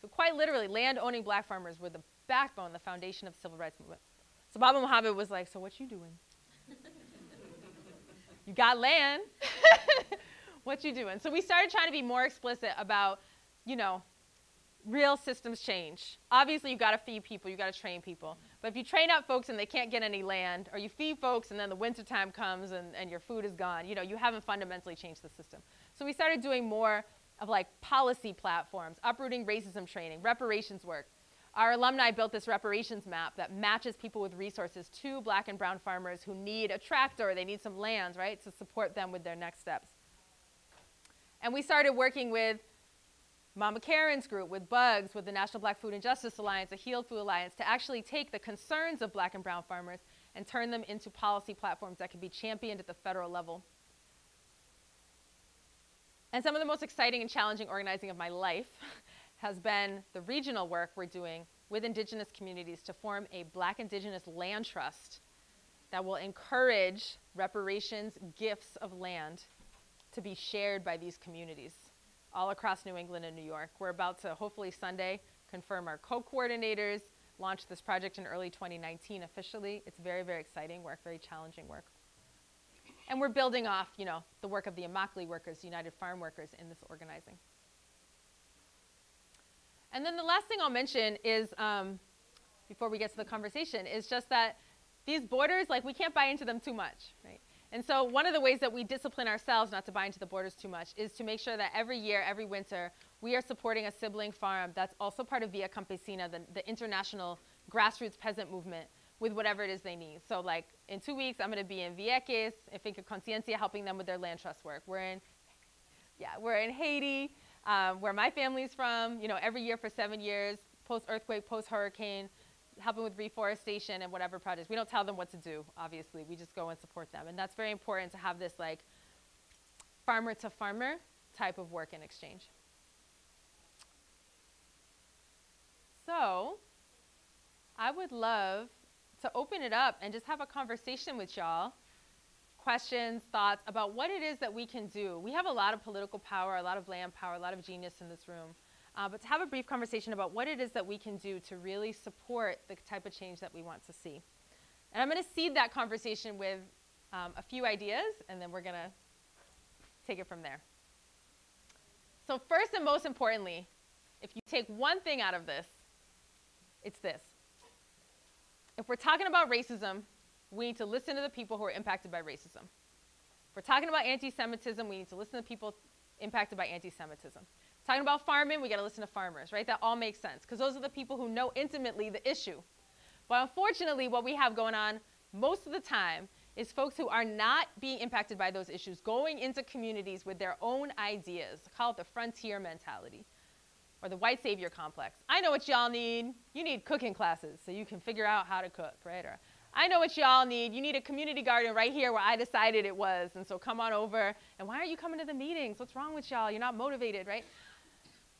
So quite literally, land-owning black farmers were the backbone, the foundation of the civil rights movement. So Baba Muhammad was like, so what you doing? You got land. What you doing? So we started trying to be more explicit about, you know, real systems change. Obviously, you got to feed people, you got to train people. But if you train up folks and they can't get any land, or you feed folks and then the wintertime comes and your food is gone, you know, you haven't fundamentally changed the system. So we started doing more of like policy platforms, uprooting racism training, reparations work. Our alumni built this reparations map that matches people with resources to black and brown farmers who need a tractor, they need some land, right, to support them with their next steps. And we started working with Mama Karen's group, with Bugs, with the National Black Food and Justice Alliance, the Heal Food Alliance, to actually take the concerns of black and brown farmers and turn them into policy platforms that can be championed at the federal level. And some of the most exciting and challenging organizing of my life has been the regional work we're doing with indigenous communities to form a black indigenous land trust that will encourage reparations, gifts of land to be shared by these communities all across New England and New York. We're about to, hopefully Sunday, confirm our co-coordinators, launch this project in early 2019 officially. It's very, very exciting work, very challenging work. And we're building off, you know, the work of the Immokalee workers, United Farm Workers, in this organizing. And then the last thing I'll mention is before we get to the conversation, is just that these borders, like, we can't buy into them too much, right? And so one of the ways that we discipline ourselves not to buy into the borders too much is to make sure that every year, every winter, we are supporting a sibling farm that's also part of Via Campesina, the international grassroots peasant movement, with whatever it is they need. So like in 2 weeks, I'm gonna be in Vieques, in Finca Conciencia, helping them with their land trust work. We're in Haiti, where my family's from, you know, every year for 7 years, post-earthquake, post-hurricane, helping with reforestation and whatever projects. We don't tell them what to do, obviously. We just go and support them. And that's very important to have this like farmer-to-farmer type of work in exchange. So I would love to open it up and just have a conversation with y'all. Questions, thoughts about what it is that we can do. We have a lot of political power, a lot of land power, a lot of genius in this room. But to have a brief conversation about what it is that we can do to really support the type of change that we want to see. And I'm gonna seed that conversation with a few ideas, and then we're gonna take it from there. So first and most importantly, if you take one thing out of this, it's this. If we're talking about racism, we need to listen to the people who are impacted by racism. If we're talking about anti-Semitism, we need to listen to people impacted by anti-Semitism. Talking about farming, we gotta listen to farmers, right? That all makes sense, because those are the people who know intimately the issue. But unfortunately, what we have going on most of the time is folks who are not being impacted by those issues, going into communities with their own ideas, called the frontier mentality, or the white savior complex. I know what y'all need. You need cooking classes so you can figure out how to cook, right? Or I know what y'all need. You need a community garden right here where I decided it was, and so come on over. And why are you coming to the meetings? What's wrong with y'all? You're not motivated, right?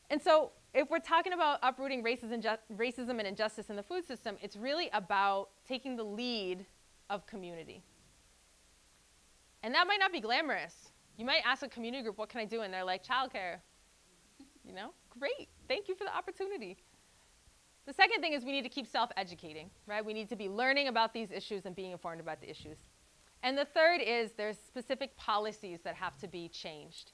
And so if we're talking about uprooting racism and injustice in the food system, it's really about taking the lead of community. And that might not be glamorous. You might ask a community group, what can I do? And they're like, childcare. You know, great. Thank you for the opportunity. The second thing is we need to keep self-educating, right? We need to be learning about these issues and being informed about the issues. And the third is there's specific policies that have to be changed.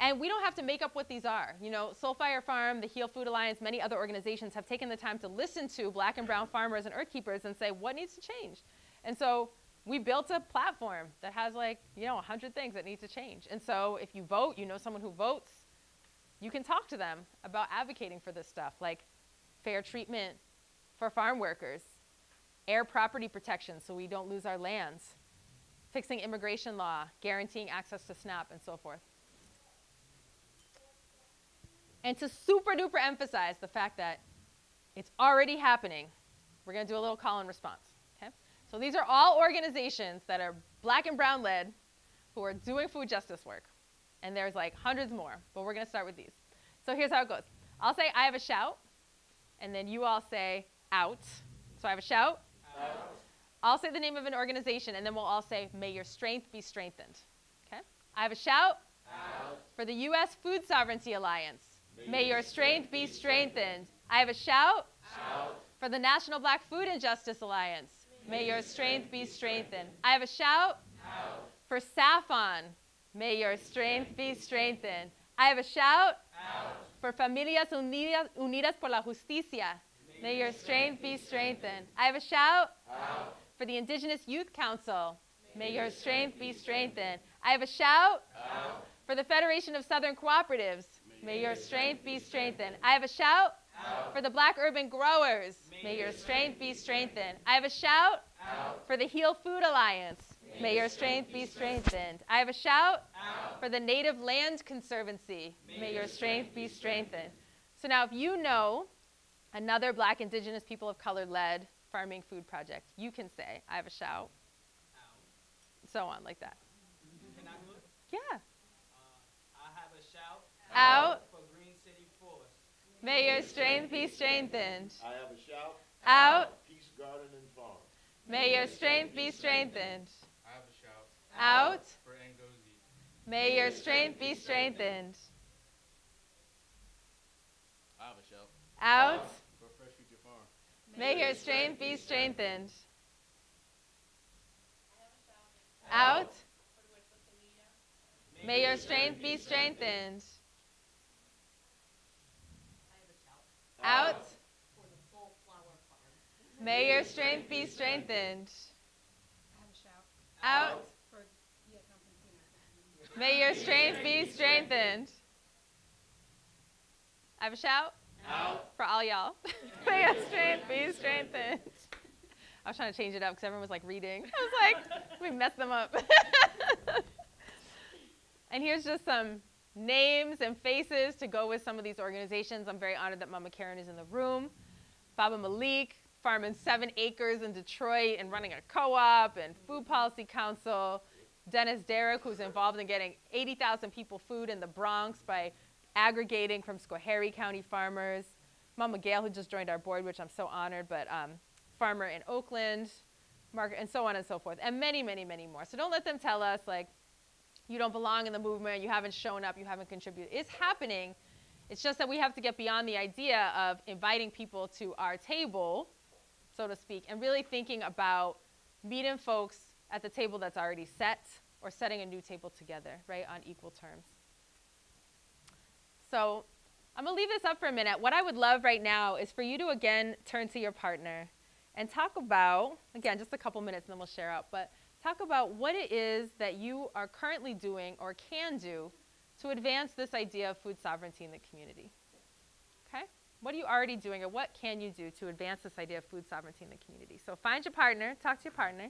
And we don't have to make up what these are. You know, Soul Fire Farm, the Heal Food Alliance, many other organizations have taken the time to listen to black and brown farmers and earth keepers and say, what needs to change? And so we built a platform that has, like, you know, 100 things that need to change. And so if you vote, you know someone who votes, you can talk to them about advocating for this stuff, like fair treatment for farm workers, air property protection so we don't lose our lands, fixing immigration law, guaranteeing access to SNAP, and so forth. And to super duper emphasize the fact that it's already happening, we're gonna do a little call and response, okay? So these are all organizations that are black and brown led who are doing food justice work. And there's like hundreds more, but we're gonna start with these. So here's how it goes. I'll say, I have a shout, and then you all say, out. So I have a shout. Out. I'll say the name of an organization, and then we'll all say, may your strength be strengthened, okay? I have a shout. Out. For the U.S. Food Sovereignty Alliance, may your strength be strengthened. I have a shout. Out. For the National Black Food and Justice Alliance, may your strength be strengthened. I have a shout. Out. For SAFON, may your strength be strengthened. I have a shout. Out. For Familias Unidas por la Justicia, may your strength be strengthened. I have a shout. Out. For the Indigenous Youth Council, may your strength be strengthened. I have a shout. Out. For the Federation of Southern Cooperatives, may your strength be strengthened. I have a shout. Out. For the Black Urban Growers, may your strength be strengthened. I have a shout. Out. For the Heal Food Alliance, may your strength be strengthened. I have a shout. Out. For the Native Land Conservancy, may your strength be strengthened. So now if you know another Black, Indigenous, people of color-led farming food project, you can say, I have a shout. Out. So on, like that. Can I look? Yeah. I have a shout. Out. For Green City Forest, may your strength be strengthened. I have a shout. Out. Peace Garden and Farm, may your strength be strengthened. I have a shout. Out. For Ngozi, may your strength be strengthened. I have a shout. Out. For Fresh Future Farm, may your strength be strengthened. I have a shout. Out. May your strength be strengthened. I have a shout. Out. For the Soul Flower Farm, May your strength be strengthened. Out. May your strength be strengthened. I have a shout? Out. For all y'all. May your strength be strengthened. I was trying to change it up because everyone was like reading. I was like, we messed them up. And here's just some names and faces to go with some of these organizations. I'm very honored that Mama Karen is in the room. Baba Malik, farming 7 acres in Detroit and running a co-op and food policy council. Dennis Derrick, who's involved in getting 80,000 people food in the Bronx by aggregating from Schoharie County farmers. Mama Gail, who just joined our board, which I'm so honored, but farmer in Oakland, Margaret, and so on and so forth, and many, many, many more. So don't let them tell us, like, you don't belong in the movement, you haven't shown up, you haven't contributed. It's happening. It's just that we have to get beyond the idea of inviting people to our table, so to speak, and really thinking about meeting folks at the table that's already set or setting a new table together, right, on equal terms. So I'm going to leave this up for a minute. What I would love right now is for you to, again, turn to your partner and talk about, again, just a couple minutes and then we'll share out, but talk about what it is that you are currently doing or can do to advance this idea of food sovereignty in the community. Okay? What are you already doing or what can you do to advance this idea of food sovereignty in the community? So find your partner, talk to your partner.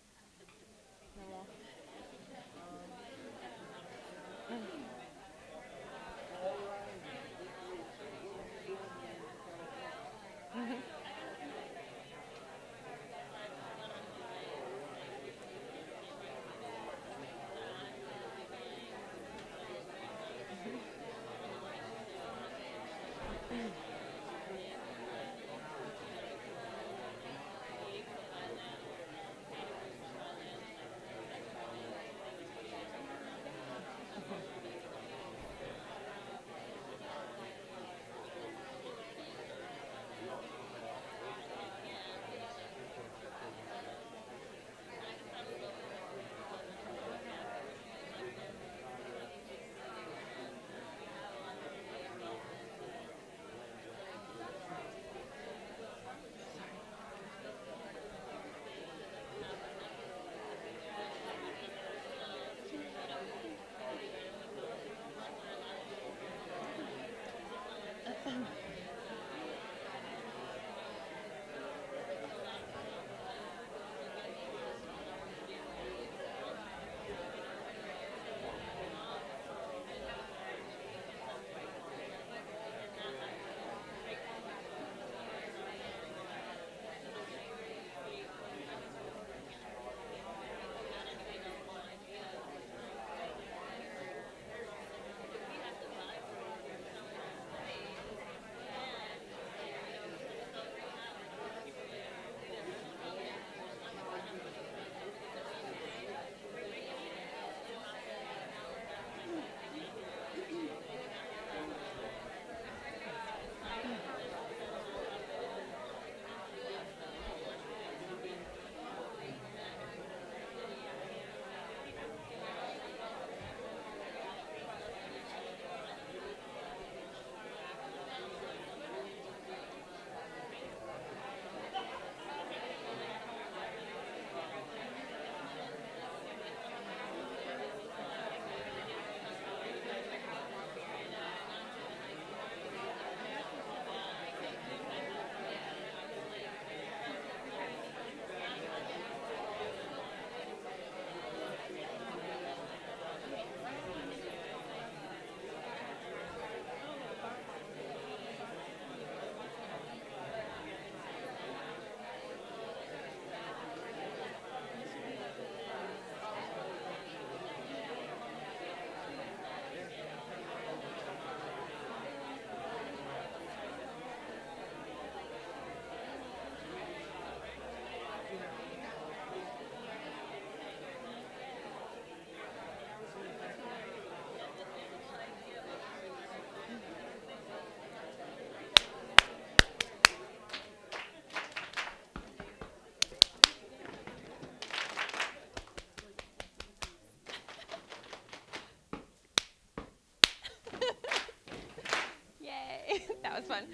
That was fun.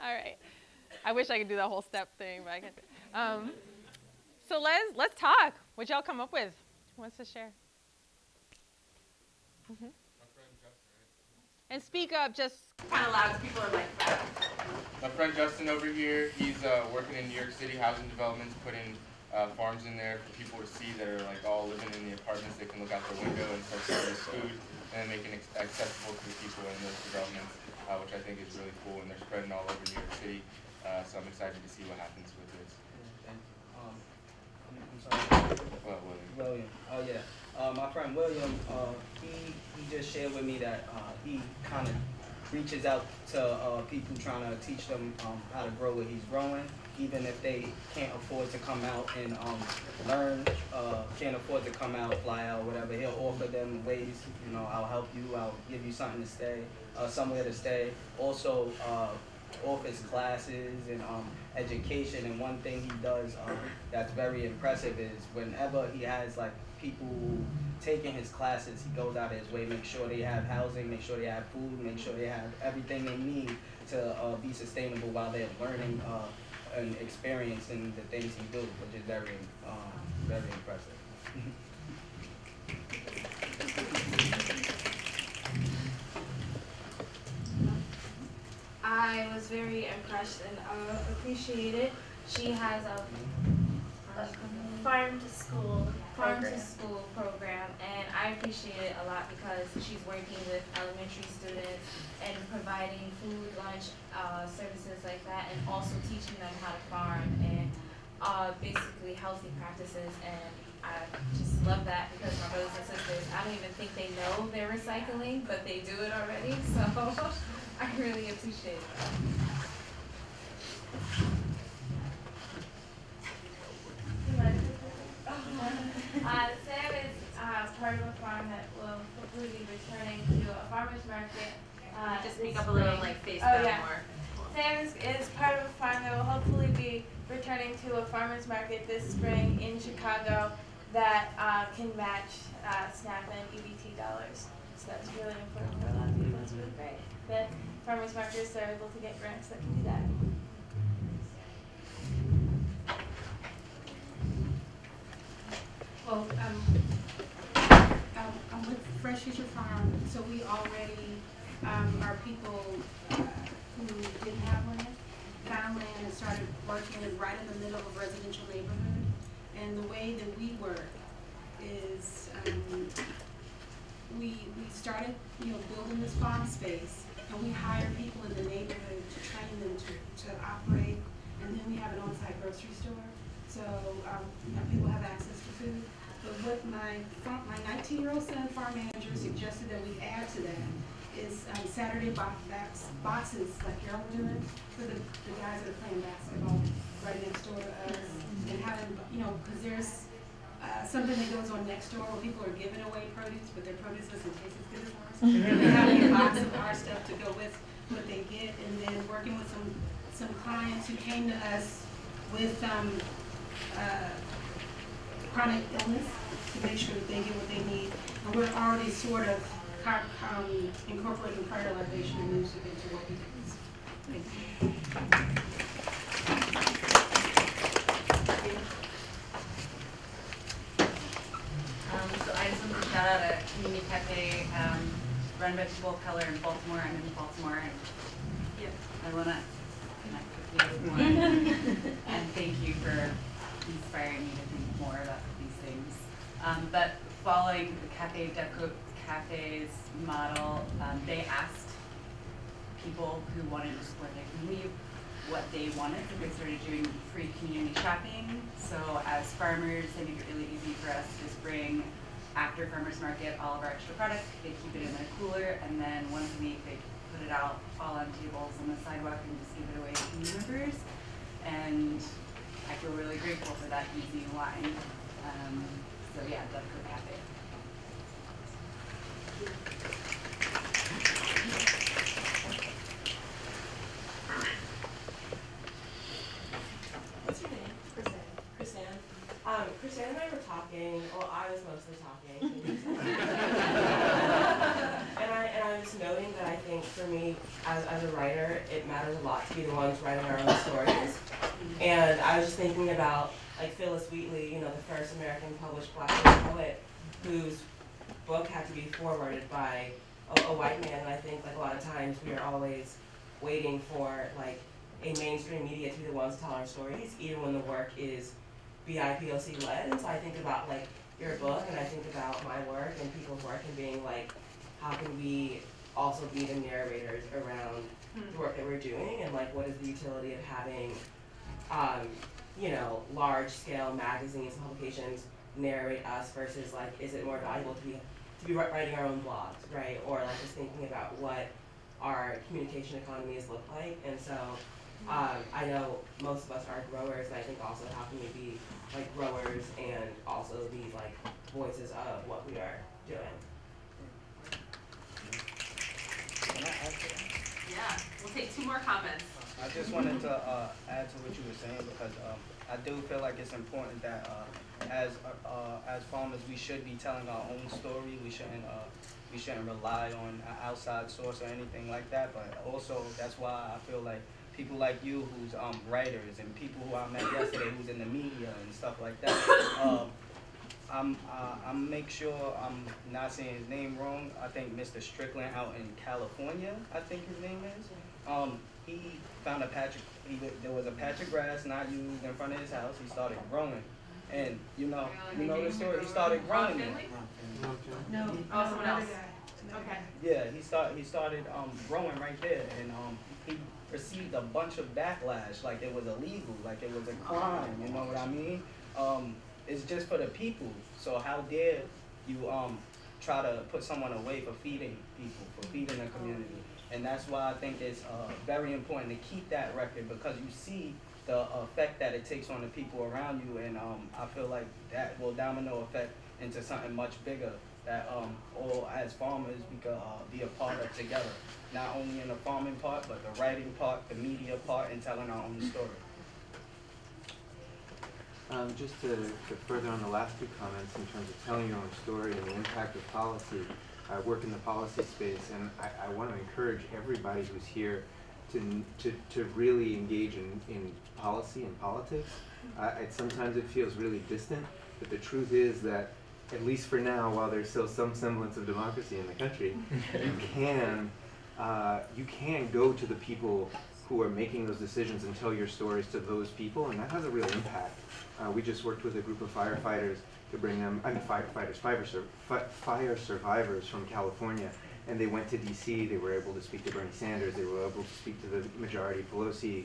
All right. I wish I could do that whole step thing, but I can't. So let's talk. What y'all come up with? Who wants to share? Mm-hmm. And speak up, just kind of loud, because people are like that. My friend Justin over here, he's working in New York City housing developments, putting farms in there for people to see that are like all living in the apartments. They can look out their window and start serving food and making it accessible to the people in those developments, which I think is really cool. And they're spreading all over New York City, so I'm excited to see what happens with this. Yeah, thank you. I'm sorry. Well, William. Oh, yeah. My friend William, he just shared with me that he kind of reaches out to people trying to teach them how to grow what he's growing, even if they can't afford to come out and learn, can't afford to come out, fly out, whatever. He'll offer them ways, you know, I'll help you, I'll give you something to stay, somewhere to stay. Also, office classes and education. And one thing he does that's very impressive is whenever he has like people taking his classes, he goes out of his way, make sure they have housing, make sure they have food, make sure they have everything they need to be sustainable while they're learning and experiencing the things he do, which is very, very impressive. I was very impressed and appreciated. She has a farm to school program, and I appreciate it a lot because she's working with elementary students and providing food, lunch, services like that, and also teaching them how to farm and basically healthy practices. And I just love that because my brothers and sisters, I don't even think they know they're recycling, but they do it already, so. I really appreciate that. Sam is part of a farm that will hopefully be returning to a farmer's market. Just speak up a little, like face down more. Sam is part of a farm that will hopefully be returning to a farmer's market this spring in Chicago that can match SNAP and EBT dollars. So that's really important for a lot of people. It's really great that farmers markets are able to get grants that can do that. Well, I'm with Fresh Future Farm, so we already are people who didn't have land, found land and started working right in the middle of a residential neighborhood. And the way that we work is we started, you know, building this farm space, and we hire people in the neighborhood to train them to operate, and then we have an on-site grocery store, so people have access to food. But what my 19-year-old son, farm manager, suggested that we add to that is Saturday boxes like y'all were doing for the guys that are playing basketball right next door to us, and having, you know, because there's something that goes on next door where people are giving away produce, but their produce doesn't taste as good as ours. They have a box of our stuff to go with what they get, and then working with some clients who came to us with chronic illness to make sure that they get what they need. And we're already sort of incorporating prioritization and music into what we do. Thank you. So I just want to shout out a community cafe run by people of color in Baltimore. I'm in Baltimore, and yep. I want to connect with you more. And thank you for inspiring me to think more about these things. But following the Cafe Deco Cafe's model, they asked people who wanted to support their community what they wanted, so they started doing free community shopping. So as farmers, they make it really easy for us to just bring, after farmers market, all of our extra product. They keep it in their cooler, and then once a week they put it out all on tables on the sidewalk and just give it away to community members. And I feel really grateful for that easy line. So yeah, Dubco Cafe. Chrisanne and I were talking, well, I was mostly talking, and I was noting that I think for me as a writer, it matters a lot to be the ones writing our own stories. And I was just thinking about like Phyllis Wheatley, you know, the first American published black poet whose book had to be forwarded by a white man. And I think like a lot of times we are always waiting for like a mainstream media to be the ones to tell our stories, even when the work is BIPOC led. And so I think about like your book, and I think about my work and people's work, and being like, how can we also be the narrators around the work that we're doing, and like what is the utility of having you know, large scale magazines and publications narrate us versus like, is it more valuable to be writing our own blogs, right? Or like just thinking about what our communication economies look like. And so I know most of us are growers, but I think also how can we be like growers and also be like voices of what we are doing. Yeah, we'll take two more comments. I just wanted to add to what you were saying, because I do feel like it's important that as farmers, we should be telling our own story. We shouldn't rely on an outside source or anything like that. But also, that's why I feel like people like you, who's writers, and people who I met yesterday, who's in the media and stuff like that. I make sure I'm not saying his name wrong. I think Mr. Strickland out in California, I think his name is. He found a patch. There was a patch of grass not used in front of his house. He started growing, and you know the story. He started growing. No, oh, someone else. Okay. Yeah, he started growing right there, and he received a bunch of backlash, like it was illegal, like it was a crime. You know what I mean? It's just for the people. So how dare you try to put someone away for feeding people, for feeding the community. And that's why I think it's very important to keep that record, because you see the effect that it takes on the people around you. And I feel like that will domino effect into something much bigger that all as farmers we could be a part of together. Not only in the farming part, but the writing part, the media part, and telling our own story. Just to further on the last two comments in terms of telling your own story and the impact of policy, I work in the policy space, and I want to encourage everybody who's here to really engage in policy and politics. Sometimes it feels really distant, but the truth is that, at least for now, while there's still some semblance of democracy in the country, you can go to the people who are making those decisions and tell your stories to those people, and that has a real impact. We just worked with a group of firefighters to bring them, fire survivors from California, and they went to DC, they were able to speak to Bernie Sanders, they were able to speak to the majority, Pelosi,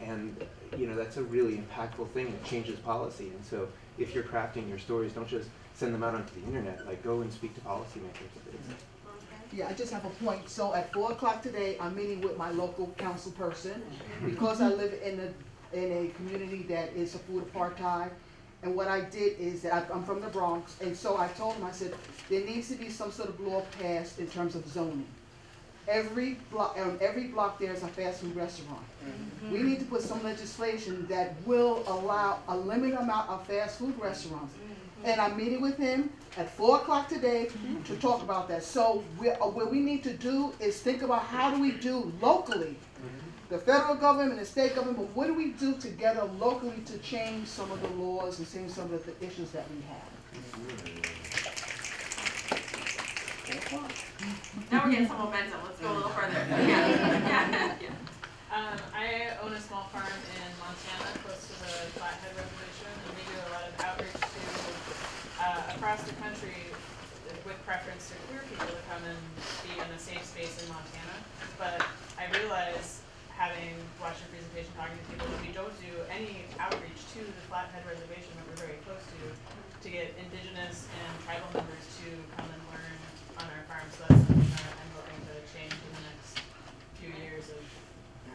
and you know, that's a really impactful thing, it changes policy. And so if you're crafting your stories, don't just send them out onto the internet, like go and speak to policymakers. Yeah, I just have a point. So at 4 o'clock today, I'm meeting with my local council person because I live in a community that is a food apartheid. And what I did is that I'm from the Bronx, and so I told him, I said, there needs to be some sort of law passed in terms of zoning. On every block there is a fast food restaurant. Mm-hmm. We need to put some legislation that will allow a limited amount of fast food restaurants. And I'm meeting with him at 4 o'clock today to talk about that. So what we need to do is think about how do we do locally, the federal government and the state government, but what do we do together locally to change some of the laws and change some of the issues that we have. Now we're getting some momentum. Let's go a little further. Yeah. I own a small farm in Montana, close to the Flathead Reservation, and we do a lot of outreach across the country, with preference to queer people to come and be in a safe space in Montana. But I realize, having watched your presentation, talking to people, that we don't do any outreach to the Flathead Reservation that we're very close to get indigenous and tribal members to come and learn on our farm. So that's something that I'm hoping to change in the next few years, of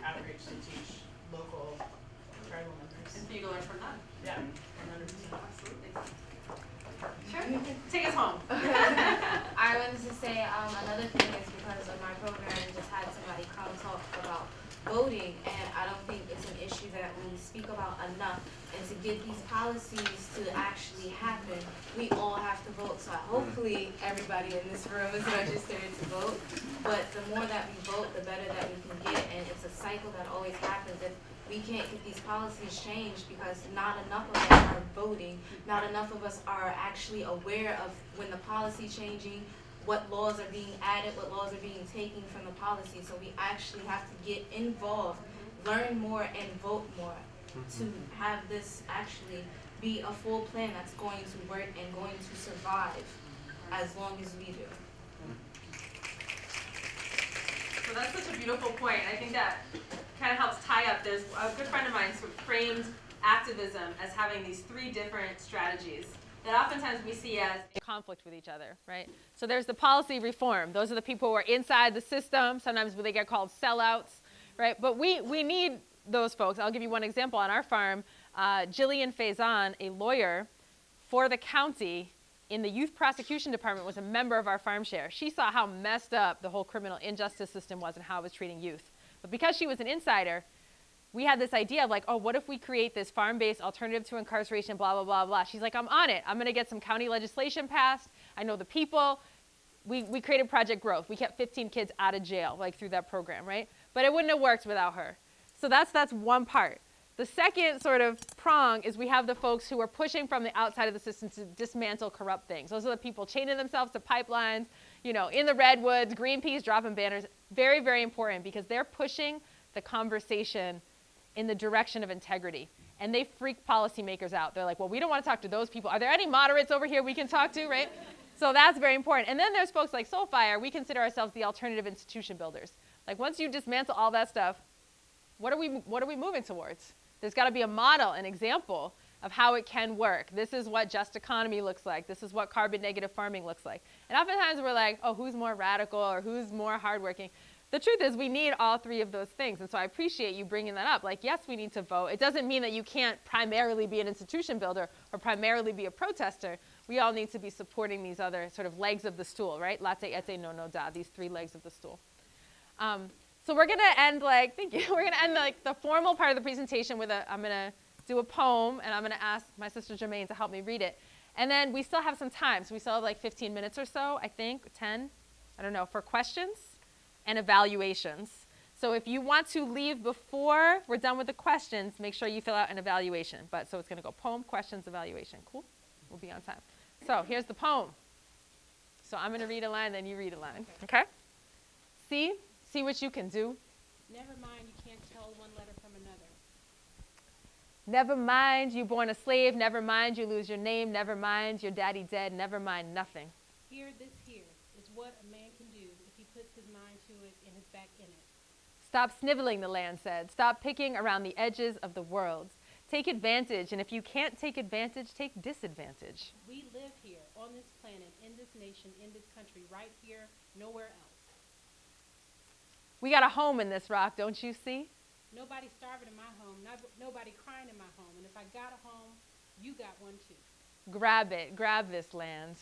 outreach to teach local tribal members. And people learn from them. Yeah, 100%. Absolutely. Sure. Take us home. I wanted to say another thing is, because of my program, I just had somebody come talk about voting, and I don't think it's an issue that we speak about enough. And to get these policies to actually happen, we all have to vote. So hopefully everybody in this room is registered to vote. But the more that we vote, the better that we can get. And it's a cycle that always happens. If we can't get these policies changed because not enough of us are voting, not enough of us are actually aware of when the policy changing, what laws are being added, what laws are being taken from the policy. So we actually have to get involved, learn more, and vote more to have this actually be a full plan that's going to work and going to survive as long as we do. So that's such a beautiful point. I think that kind of helps tie up this. A good friend of mine sort of framed activism as having these three different strategies that oftentimes we see as in conflict with each other, right? So there's the policy reform. Those are the people who are inside the system. Sometimes they get called sellouts, right? But we need those folks. I'll give you one example. On our farm, Jillian Faison, a lawyer for the county in the youth prosecution department, was a member of our farm share. She saw how messed up the whole criminal injustice system was and how it was treating youth. But because she was an insider, we had this idea of like, oh, what if we create this farm-based alternative to incarceration, blah, blah, blah, blah. She's like, I'm on it. I'm going to get some county legislation passed. I know the people. We created Project Growth. We kept 15 kids out of jail, like, through that program, right? But it wouldn't have worked without her. So that's one part. The second sort of prong is we have the folks who are pushing from the outside of the system to dismantle corrupt things. Those are the people chaining themselves to pipelines, you know, in the redwoods, Greenpeace dropping banners. Very, very important because they're pushing the conversation in the direction of integrity. And they freak policymakers out. They're like, well, we don't want to talk to those people. Are there any moderates over here we can talk to, right? So that's very important. And then there's folks like Soul Fire. We consider ourselves the alternative institution builders. Like, once you dismantle all that stuff, what are we moving towards? There's got to be a model, an example of how it can work. This is what just economy looks like. This is what carbon negative farming looks like. And oftentimes we're like, oh, who's more radical or who's more hardworking? The truth is we need all three of those things. And so I appreciate you bringing that up. Like, yes, we need to vote. It doesn't mean that you can't primarily be an institution builder or primarily be a protester. We all need to be supporting these other sort of legs of the stool, right? Latte, ete, no, no, da, these three legs of the stool. So we're going to end, like, thank you. We're going to end, like, the formal part of the presentation with I'm going to do a poem, and I'm going to ask my sister Jermaine to help me read it. And then we still have some time. So we still have, like, 15 minutes or so, I think, 10, I don't know, for questions and evaluations. So if you want to leave before we're done with the questions, make sure you fill out an evaluation. But so it's going to go poem, questions, evaluation. Cool? We'll be on time. So here's the poem. So I'm going to read a line, then you read a line. Okay? See what you can do. Never mind, you can't tell one letter from another. Never mind, you born a slave. Never mind, you lose your name. Never mind, your daddy dead. Never mind, nothing. Here is what a man can do if he puts his mind to it and his back in it. Stop sniveling, the land said. Stop picking around the edges of the world. Take advantage, and if you can't take advantage, take disadvantage. We live here, on this planet, in this nation, in this country, right here, nowhere else. We got a home in this rock, don't you see? Nobody starving in my home, nobody crying in my home. And if I got a home, you got one too. Grab it, grab this land.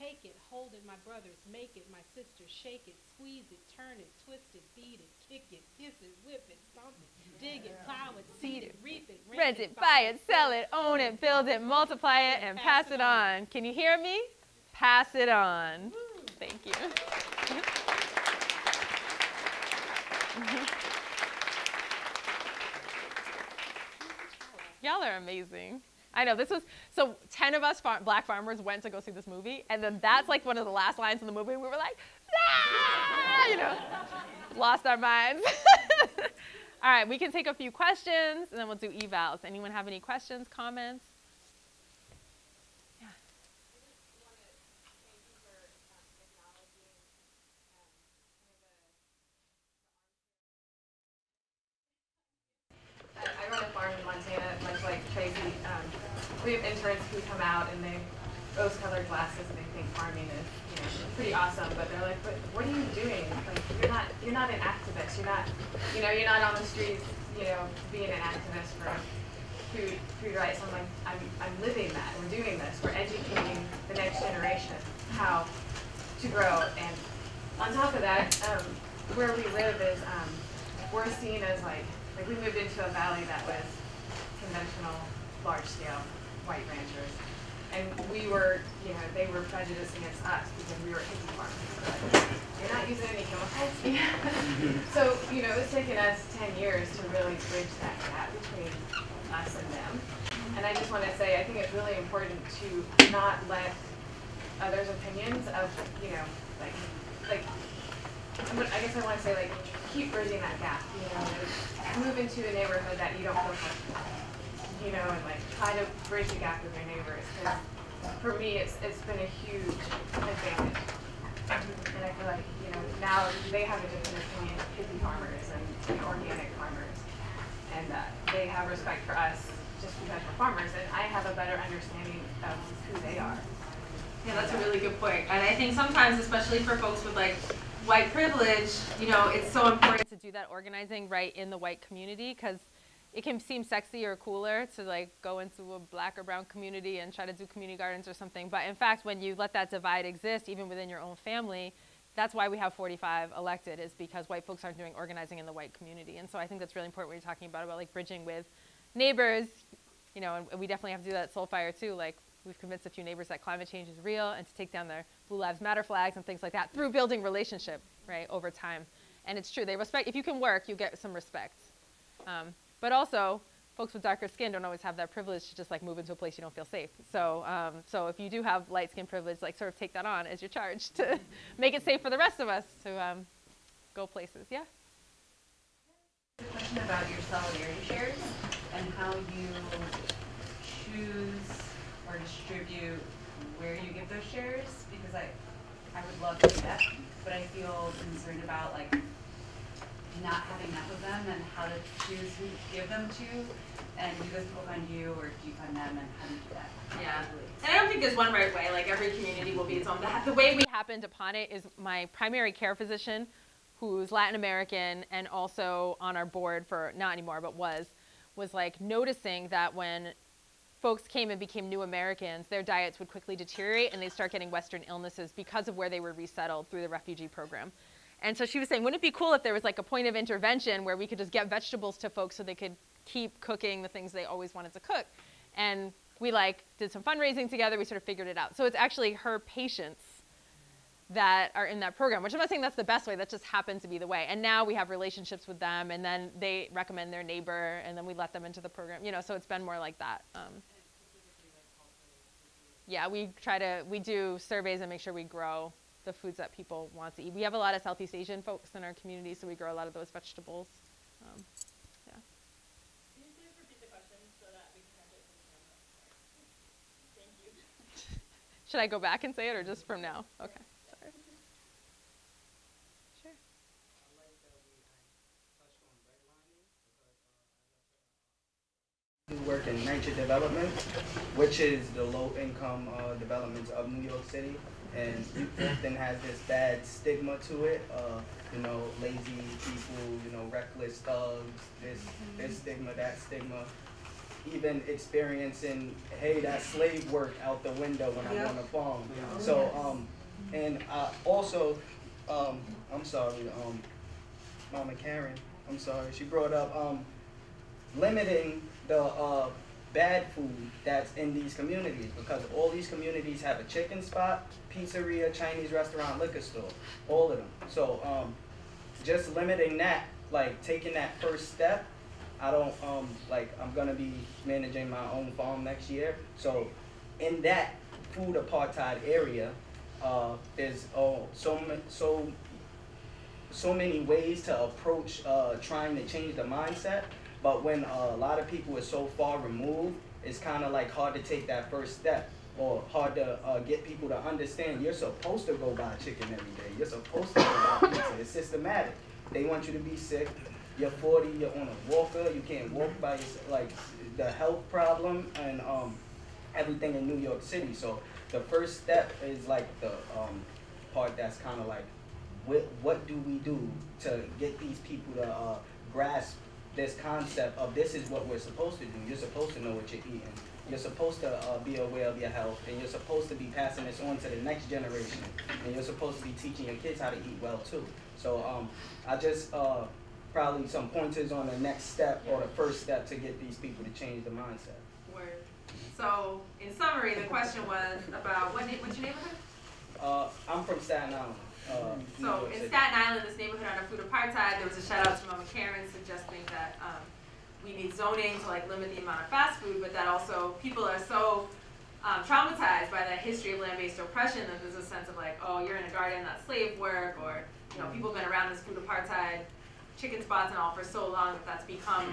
Take it, hold it, my brothers, make it, my sisters, shake it, squeeze it, turn it, twist it, beat it, kick it, kiss it, whip it, bump it, dig it, plow it, seed it, reap it, rent it, buy it, sell it, own it, build it, multiply it, and pass it on. Can you hear me? Pass it on. Woo. Thank you. Y'all are amazing. I know, this was, so 10 of us black farmers went to go see this movie, and then that's like one of the last lines in the movie. We were like, ah! You know, lost our minds. All right, we can take a few questions, and then we'll do evals. Anyone have any questions, comments? We have interns who come out and they have rose-colored glasses and they think farming is, you know, pretty awesome. But they're like, "But what are you doing? Like, you're not an activist. You're not, you know, you're not on the streets, you know, being an activist for food rights." I'm like, "I'm living that. We're doing this. We're educating the next generation how to grow." And on top of that, where we live is we're seen as like we moved into a valley that was conventional, large-scale white ranchers. And we were, you know, they were prejudiced against us because we were hippie farmers. You're not using any chemicals. Yeah. So, you know, it's taken us 10 years to really bridge that gap between us and them. And I just want to say, I think it's really important to not let others' opinions of, you know, I guess I want to say, like, keep bridging that gap, you know, move into a neighborhood that you don't feel comfortable, you know, and, like, try to bridge the gap with your neighbors, because for me, it's been a huge advantage, and I feel like, you know, now they have a different opinion of hippie farmers and organic farmers, and they have respect for us just because we're farmers, and I have a better understanding of who they are. Yeah, that's a really good point. And I think sometimes, especially for folks with like white privilege, you know, it's so important to do that organizing right in the white community, because it can seem sexy or cooler to like go into a black or brown community and try to do community gardens or something. But in fact, when you let that divide exist, even within your own family, that's why we have 45 elected, is because white folks aren't doing organizing in the white community. And so I think that's really important what you're talking about like bridging with neighbors, you know, and we definitely have to do that at Soul Fire too. Like, we've convinced a few neighbors that climate change is real and to take down their Blue Lives Matter flags and things like that through building relationship, right, over time. And it's true, they respect, if you can work, you get some respect. But also, folks with darker skin don't always have that privilege to just like move into a place you don't feel safe. So, so if you do have light skin privilege, like sort of take that on as your charge to make it safe for the rest of us to go places, yeah? A question about your solidarity shares and how you choose or distribute where you give those shares, because I would love to do that, but I feel concerned about like not having enough of them and how to choose who to give them to, and do those people fund you or do you fund them, and how do you do that? Yeah, and I don't think there's one right way. Like every community will be its own. The way we happened upon it is my primary care physician, who's Latin American and also on our board for, not anymore, but was like noticing that when folks came and became new Americans, their diets would quickly deteriorate and they'd start getting Western illnesses because of where they were resettled through the refugee program. And so she was saying, wouldn't it be cool if there was like a point of intervention where we could just get vegetables to folks so they could keep cooking the things they always wanted to cook? And we like did some fundraising together, we sort of figured it out. So it's actually her patients that are in that program, which I'm not saying that's the best way, that just happened to be the way. And now we have relationships with them, and then they recommend their neighbor, and then we let them into the program, you know, so it's been more like that. Yeah, we do surveys and make sure we grow the foods that people want to eat. We have a lot of Southeast Asian folks in our community, so we grow a lot of those vegetables. Yeah. Can you please repeat the question so that we can catch it from the camera? Thank you. Should I go back and say it, or just from now? Okay. Work in nature development, which is the low-income developments of New York City, and often has this bad stigma to it. You know, lazy people, you know, reckless thugs. This stigma, that stigma. Even experiencing, hey, that slave work out the window when I'm on the farm. So, and I also, I'm sorry, Mama Karen. I'm sorry, she brought up limiting the bad food that's in these communities, because all these communities have a chicken spot, pizzeria, Chinese restaurant, liquor store, all of them. So just limiting that, like taking that first step. I don't like, I'm gonna be managing my own farm next year. So in that food apartheid area, there's so many ways to approach trying to change the mindset. But when a lot of people are so far removed, it's kind of like hard to take that first step, or hard to get people to understand you're supposed to go buy chicken every day. You're supposed to go buy pizza. It's systematic. They want you to be sick. You're 40, you're on a walker, you can't walk by yourself. Like the health problem and everything in New York City. So the first step is like the part that's kind of like, what do we do to get these people to grasp this concept of this is what we're supposed to do. You're supposed to know what you're eating. You're supposed to be aware of your health, and you're supposed to be passing this on to the next generation. And you're supposed to be teaching your kids how to eat well too. So I just probably some pointers on the next step or the first step to get these people to change the mindset. Word. So, in summary, the question was about what's your neighborhood? I'm from Staten Island. So, in Staten Island, this neighborhood under food apartheid, there was a shout out to Mama Karen suggesting that we need zoning to like limit the amount of fast food, but that also people are so traumatized by that history of land-based oppression that there's a sense of like, oh, you're in a garden, not slave work, or you know, people have been around this food apartheid, chicken spots and all for so long that that's become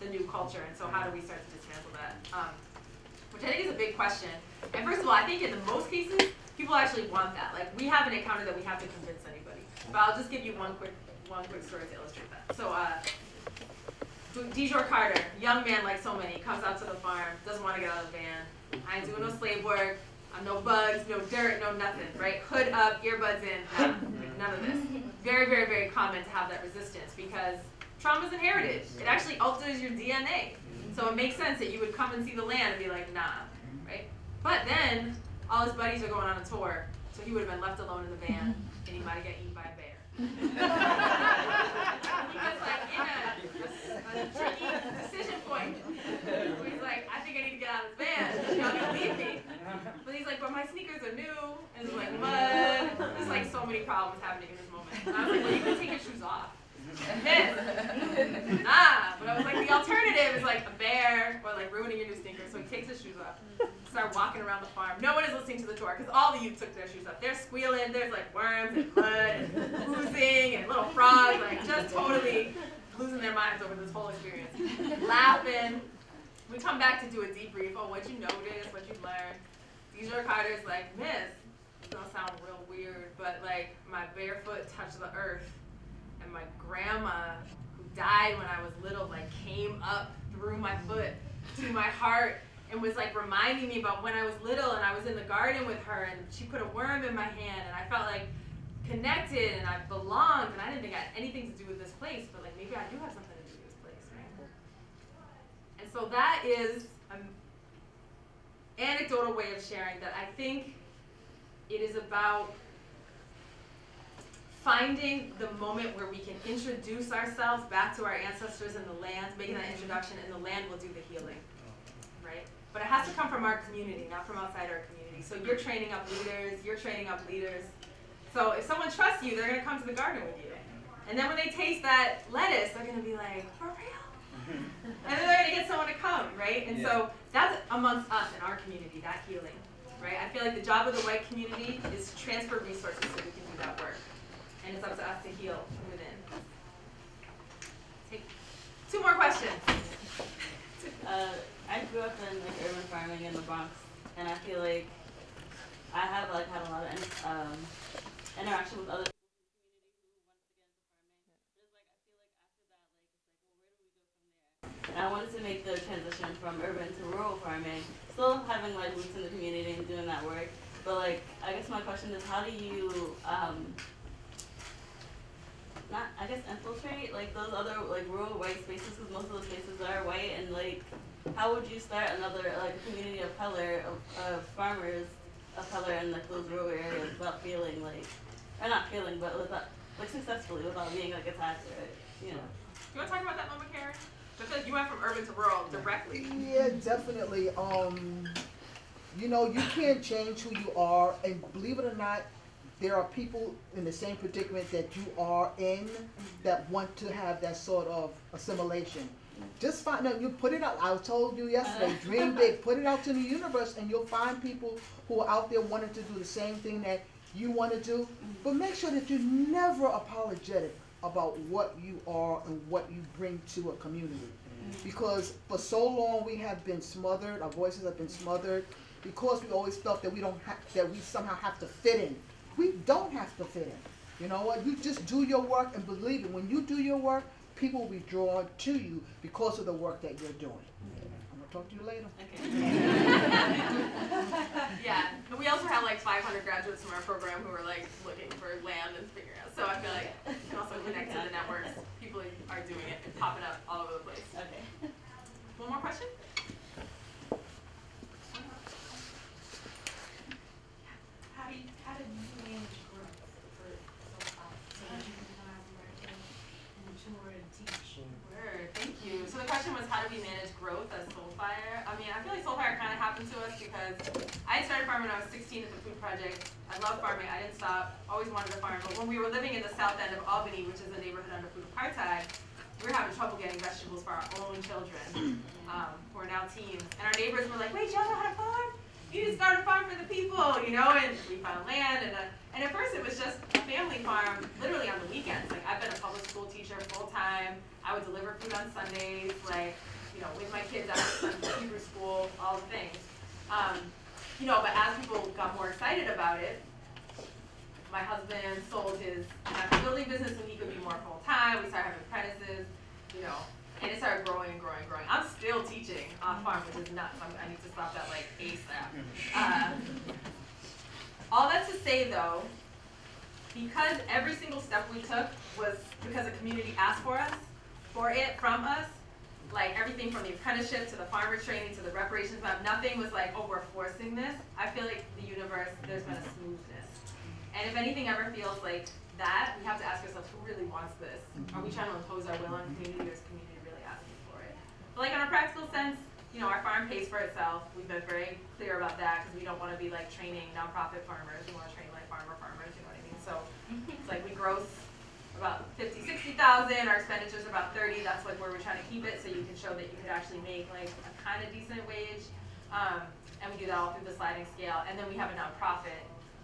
the new culture. And so, how do we start to dismantle that? Which I think is a big question. And first of all, I think in the most cases, people actually want that. Like, we haven't encountered that we have to convince anybody. But I'll just give you one quick story to illustrate that. So, Dijon Carter, young man like so many, comes out to the farm, doesn't want to get out of the van. I ain't doing no slave work. I'm no bugs, no dirt, no nothing, right? Hood up, earbuds in, none of this. Very, very, very common to have that resistance because trauma's inherited. It actually alters your DNA. So it makes sense that you would come and see the land and be like, nah, right? But then all his buddies are going on a tour, so he would have been left alone in the van and he might have got eaten by a bear. He was like in a tricky decision point. Where he's like, I think I need to get out of the van, y'all gonna leave me. But he's like, but my sneakers are new, and it's like, what? There's like so many problems happening in this moment. And I was like, well, you can take your shoes off. Then, nah, but I was like, the alternative is like a bear or like ruining your new sneakers. So he takes his shoes off, start walking around the farm. No one is listening to the tour because all the youth took their shoes off. They're squealing. There's like worms and mud and oozing and little frogs, like just totally losing their minds over this whole experience. Laughing. We come back to do a debrief on what you noticed, what you learned. Deidre Carter's like, miss, it's gonna sound real weird, but like my bare foot touched the earth. And my grandma, who died when I was little, like came up through my foot to my heart and was like reminding me about when I was little and I was in the garden with her and she put a worm in my hand and I felt like connected and I belonged and I didn't think I had anything to do with this place, but like maybe I do have something to do with this place, right? And so that is an anecdotal way of sharing that I think it is about finding the moment where we can introduce ourselves back to our ancestors in the land, making that introduction, and the land will do the healing, right? But it has to come from our community, not from outside our community. So you're training up leaders, you're training up leaders. So if someone trusts you, they're gonna come to the garden with you. And then when they taste that lettuce, they're gonna be like, for real? And then they're gonna get someone to come, right? And so that's amongst us in our community, that healing, right? I feel like the job of the white community is to transfer resources so we can do that work. And it's up to us to heal from within. Take two more questions. I grew up in like urban farming in the Bronx, and I feel like I have like had a lot of interaction with other people in the community who once again farming. Like I feel like after that, like it's like, well, where do we go from there? And I wanted to make the transition from urban to rural farming, still having like roots in the community and doing that work. But like I guess my question is, how do you infiltrate like those other like rural white spaces, because most of those spaces are white, and like how would you start another like community of color of farmers of color in like those rural areas without feeling like, or not feeling, but without like successfully without being like attacked or, you know. You want to talk about that, Mama Karen? Because you went from urban to rural directly. Yeah, definitely. You know, you can't change who you are, and believe it or not, there are people in the same predicament that you are in that want to have that sort of assimilation. Just find out, you put it out. I told you yesterday, dream big, put it out to the universe, and you'll find people who are out there wanting to do the same thing that you want to do. But make sure that you're never apologetic about what you are and what you bring to a community. Because for so long we have been smothered, our voices have been smothered, because we always felt that we don't have, that we somehow have to fit in. We don't have to fit in. You know what? You just do your work, and believe it. When you do your work, people will be drawn to you because of the work that you're doing. I'm gonna talk to you later. Okay. Yeah. And we also had like 500 graduates from our program who were like looking for land and figuring out. So I feel like you can also connect to the networks. People are doing it and popping up all over the place. Okay. One more question. we manage growth as Soul Fire. I mean, I feel like Soul Fire kind of happened to us because I started farming when I was 16 at the food project. I loved farming. I didn't stop. Always wanted to farm. But when we were living in the south end of Albany, which is a neighborhood under food apartheid, we were having trouble getting vegetables for our own children, who are now teens. And our neighbors were like, wait, y'all know how to farm? You just got to farm for the people, you know? And we found land. And at first, it was just a family farm, literally on the weekends. Like, I've been a public school teacher full-time. I would deliver food on Sundays, like, you know, with my kids out to Hebrew school, all the things. You know, but as people got more excited about it, my husband sold his building business so he could be more full-time. We started having apprentices, you know, and it started growing and growing and growing. I'm still teaching off-farm, which is nuts. I need to stop that, like, ASAP. All that to say, though, because every single step we took was because the community asked for it, from us, like everything from the apprenticeship to the farmer training to the reparations map, nothing was like, oh, we're forcing this. I feel like the universe, there's been a smoothness. And if anything ever feels like that, we have to ask ourselves, who really wants this? Are we trying to impose our will on community, or is community really asking for it? But like in a practical sense, you know, our farm pays for itself. We've been very clear about that because we don't want to be like training nonprofit farmers. We want to train like farmers, you know what I mean? So it's like we gross about 50, 60,000. Our expenditures are about 30. That's like where we're trying to keep it, so you can show that you could actually make like a kind of decent wage. And we do that all through the sliding scale. And then we have a nonprofit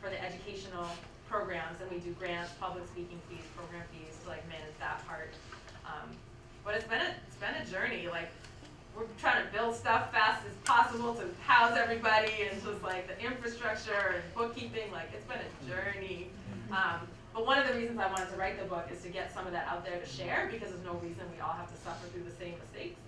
for the educational programs, and we do grants, public speaking fees, program fees to like manage that part. But it's been a journey. Like, we're trying to build stuff fast as possible to house everybody, and just like the infrastructure and bookkeeping, like it's been a journey. But one of the reasons I wanted to write the book is to get some of that out there to share, because there's no reason we all have to suffer through the same mistakes.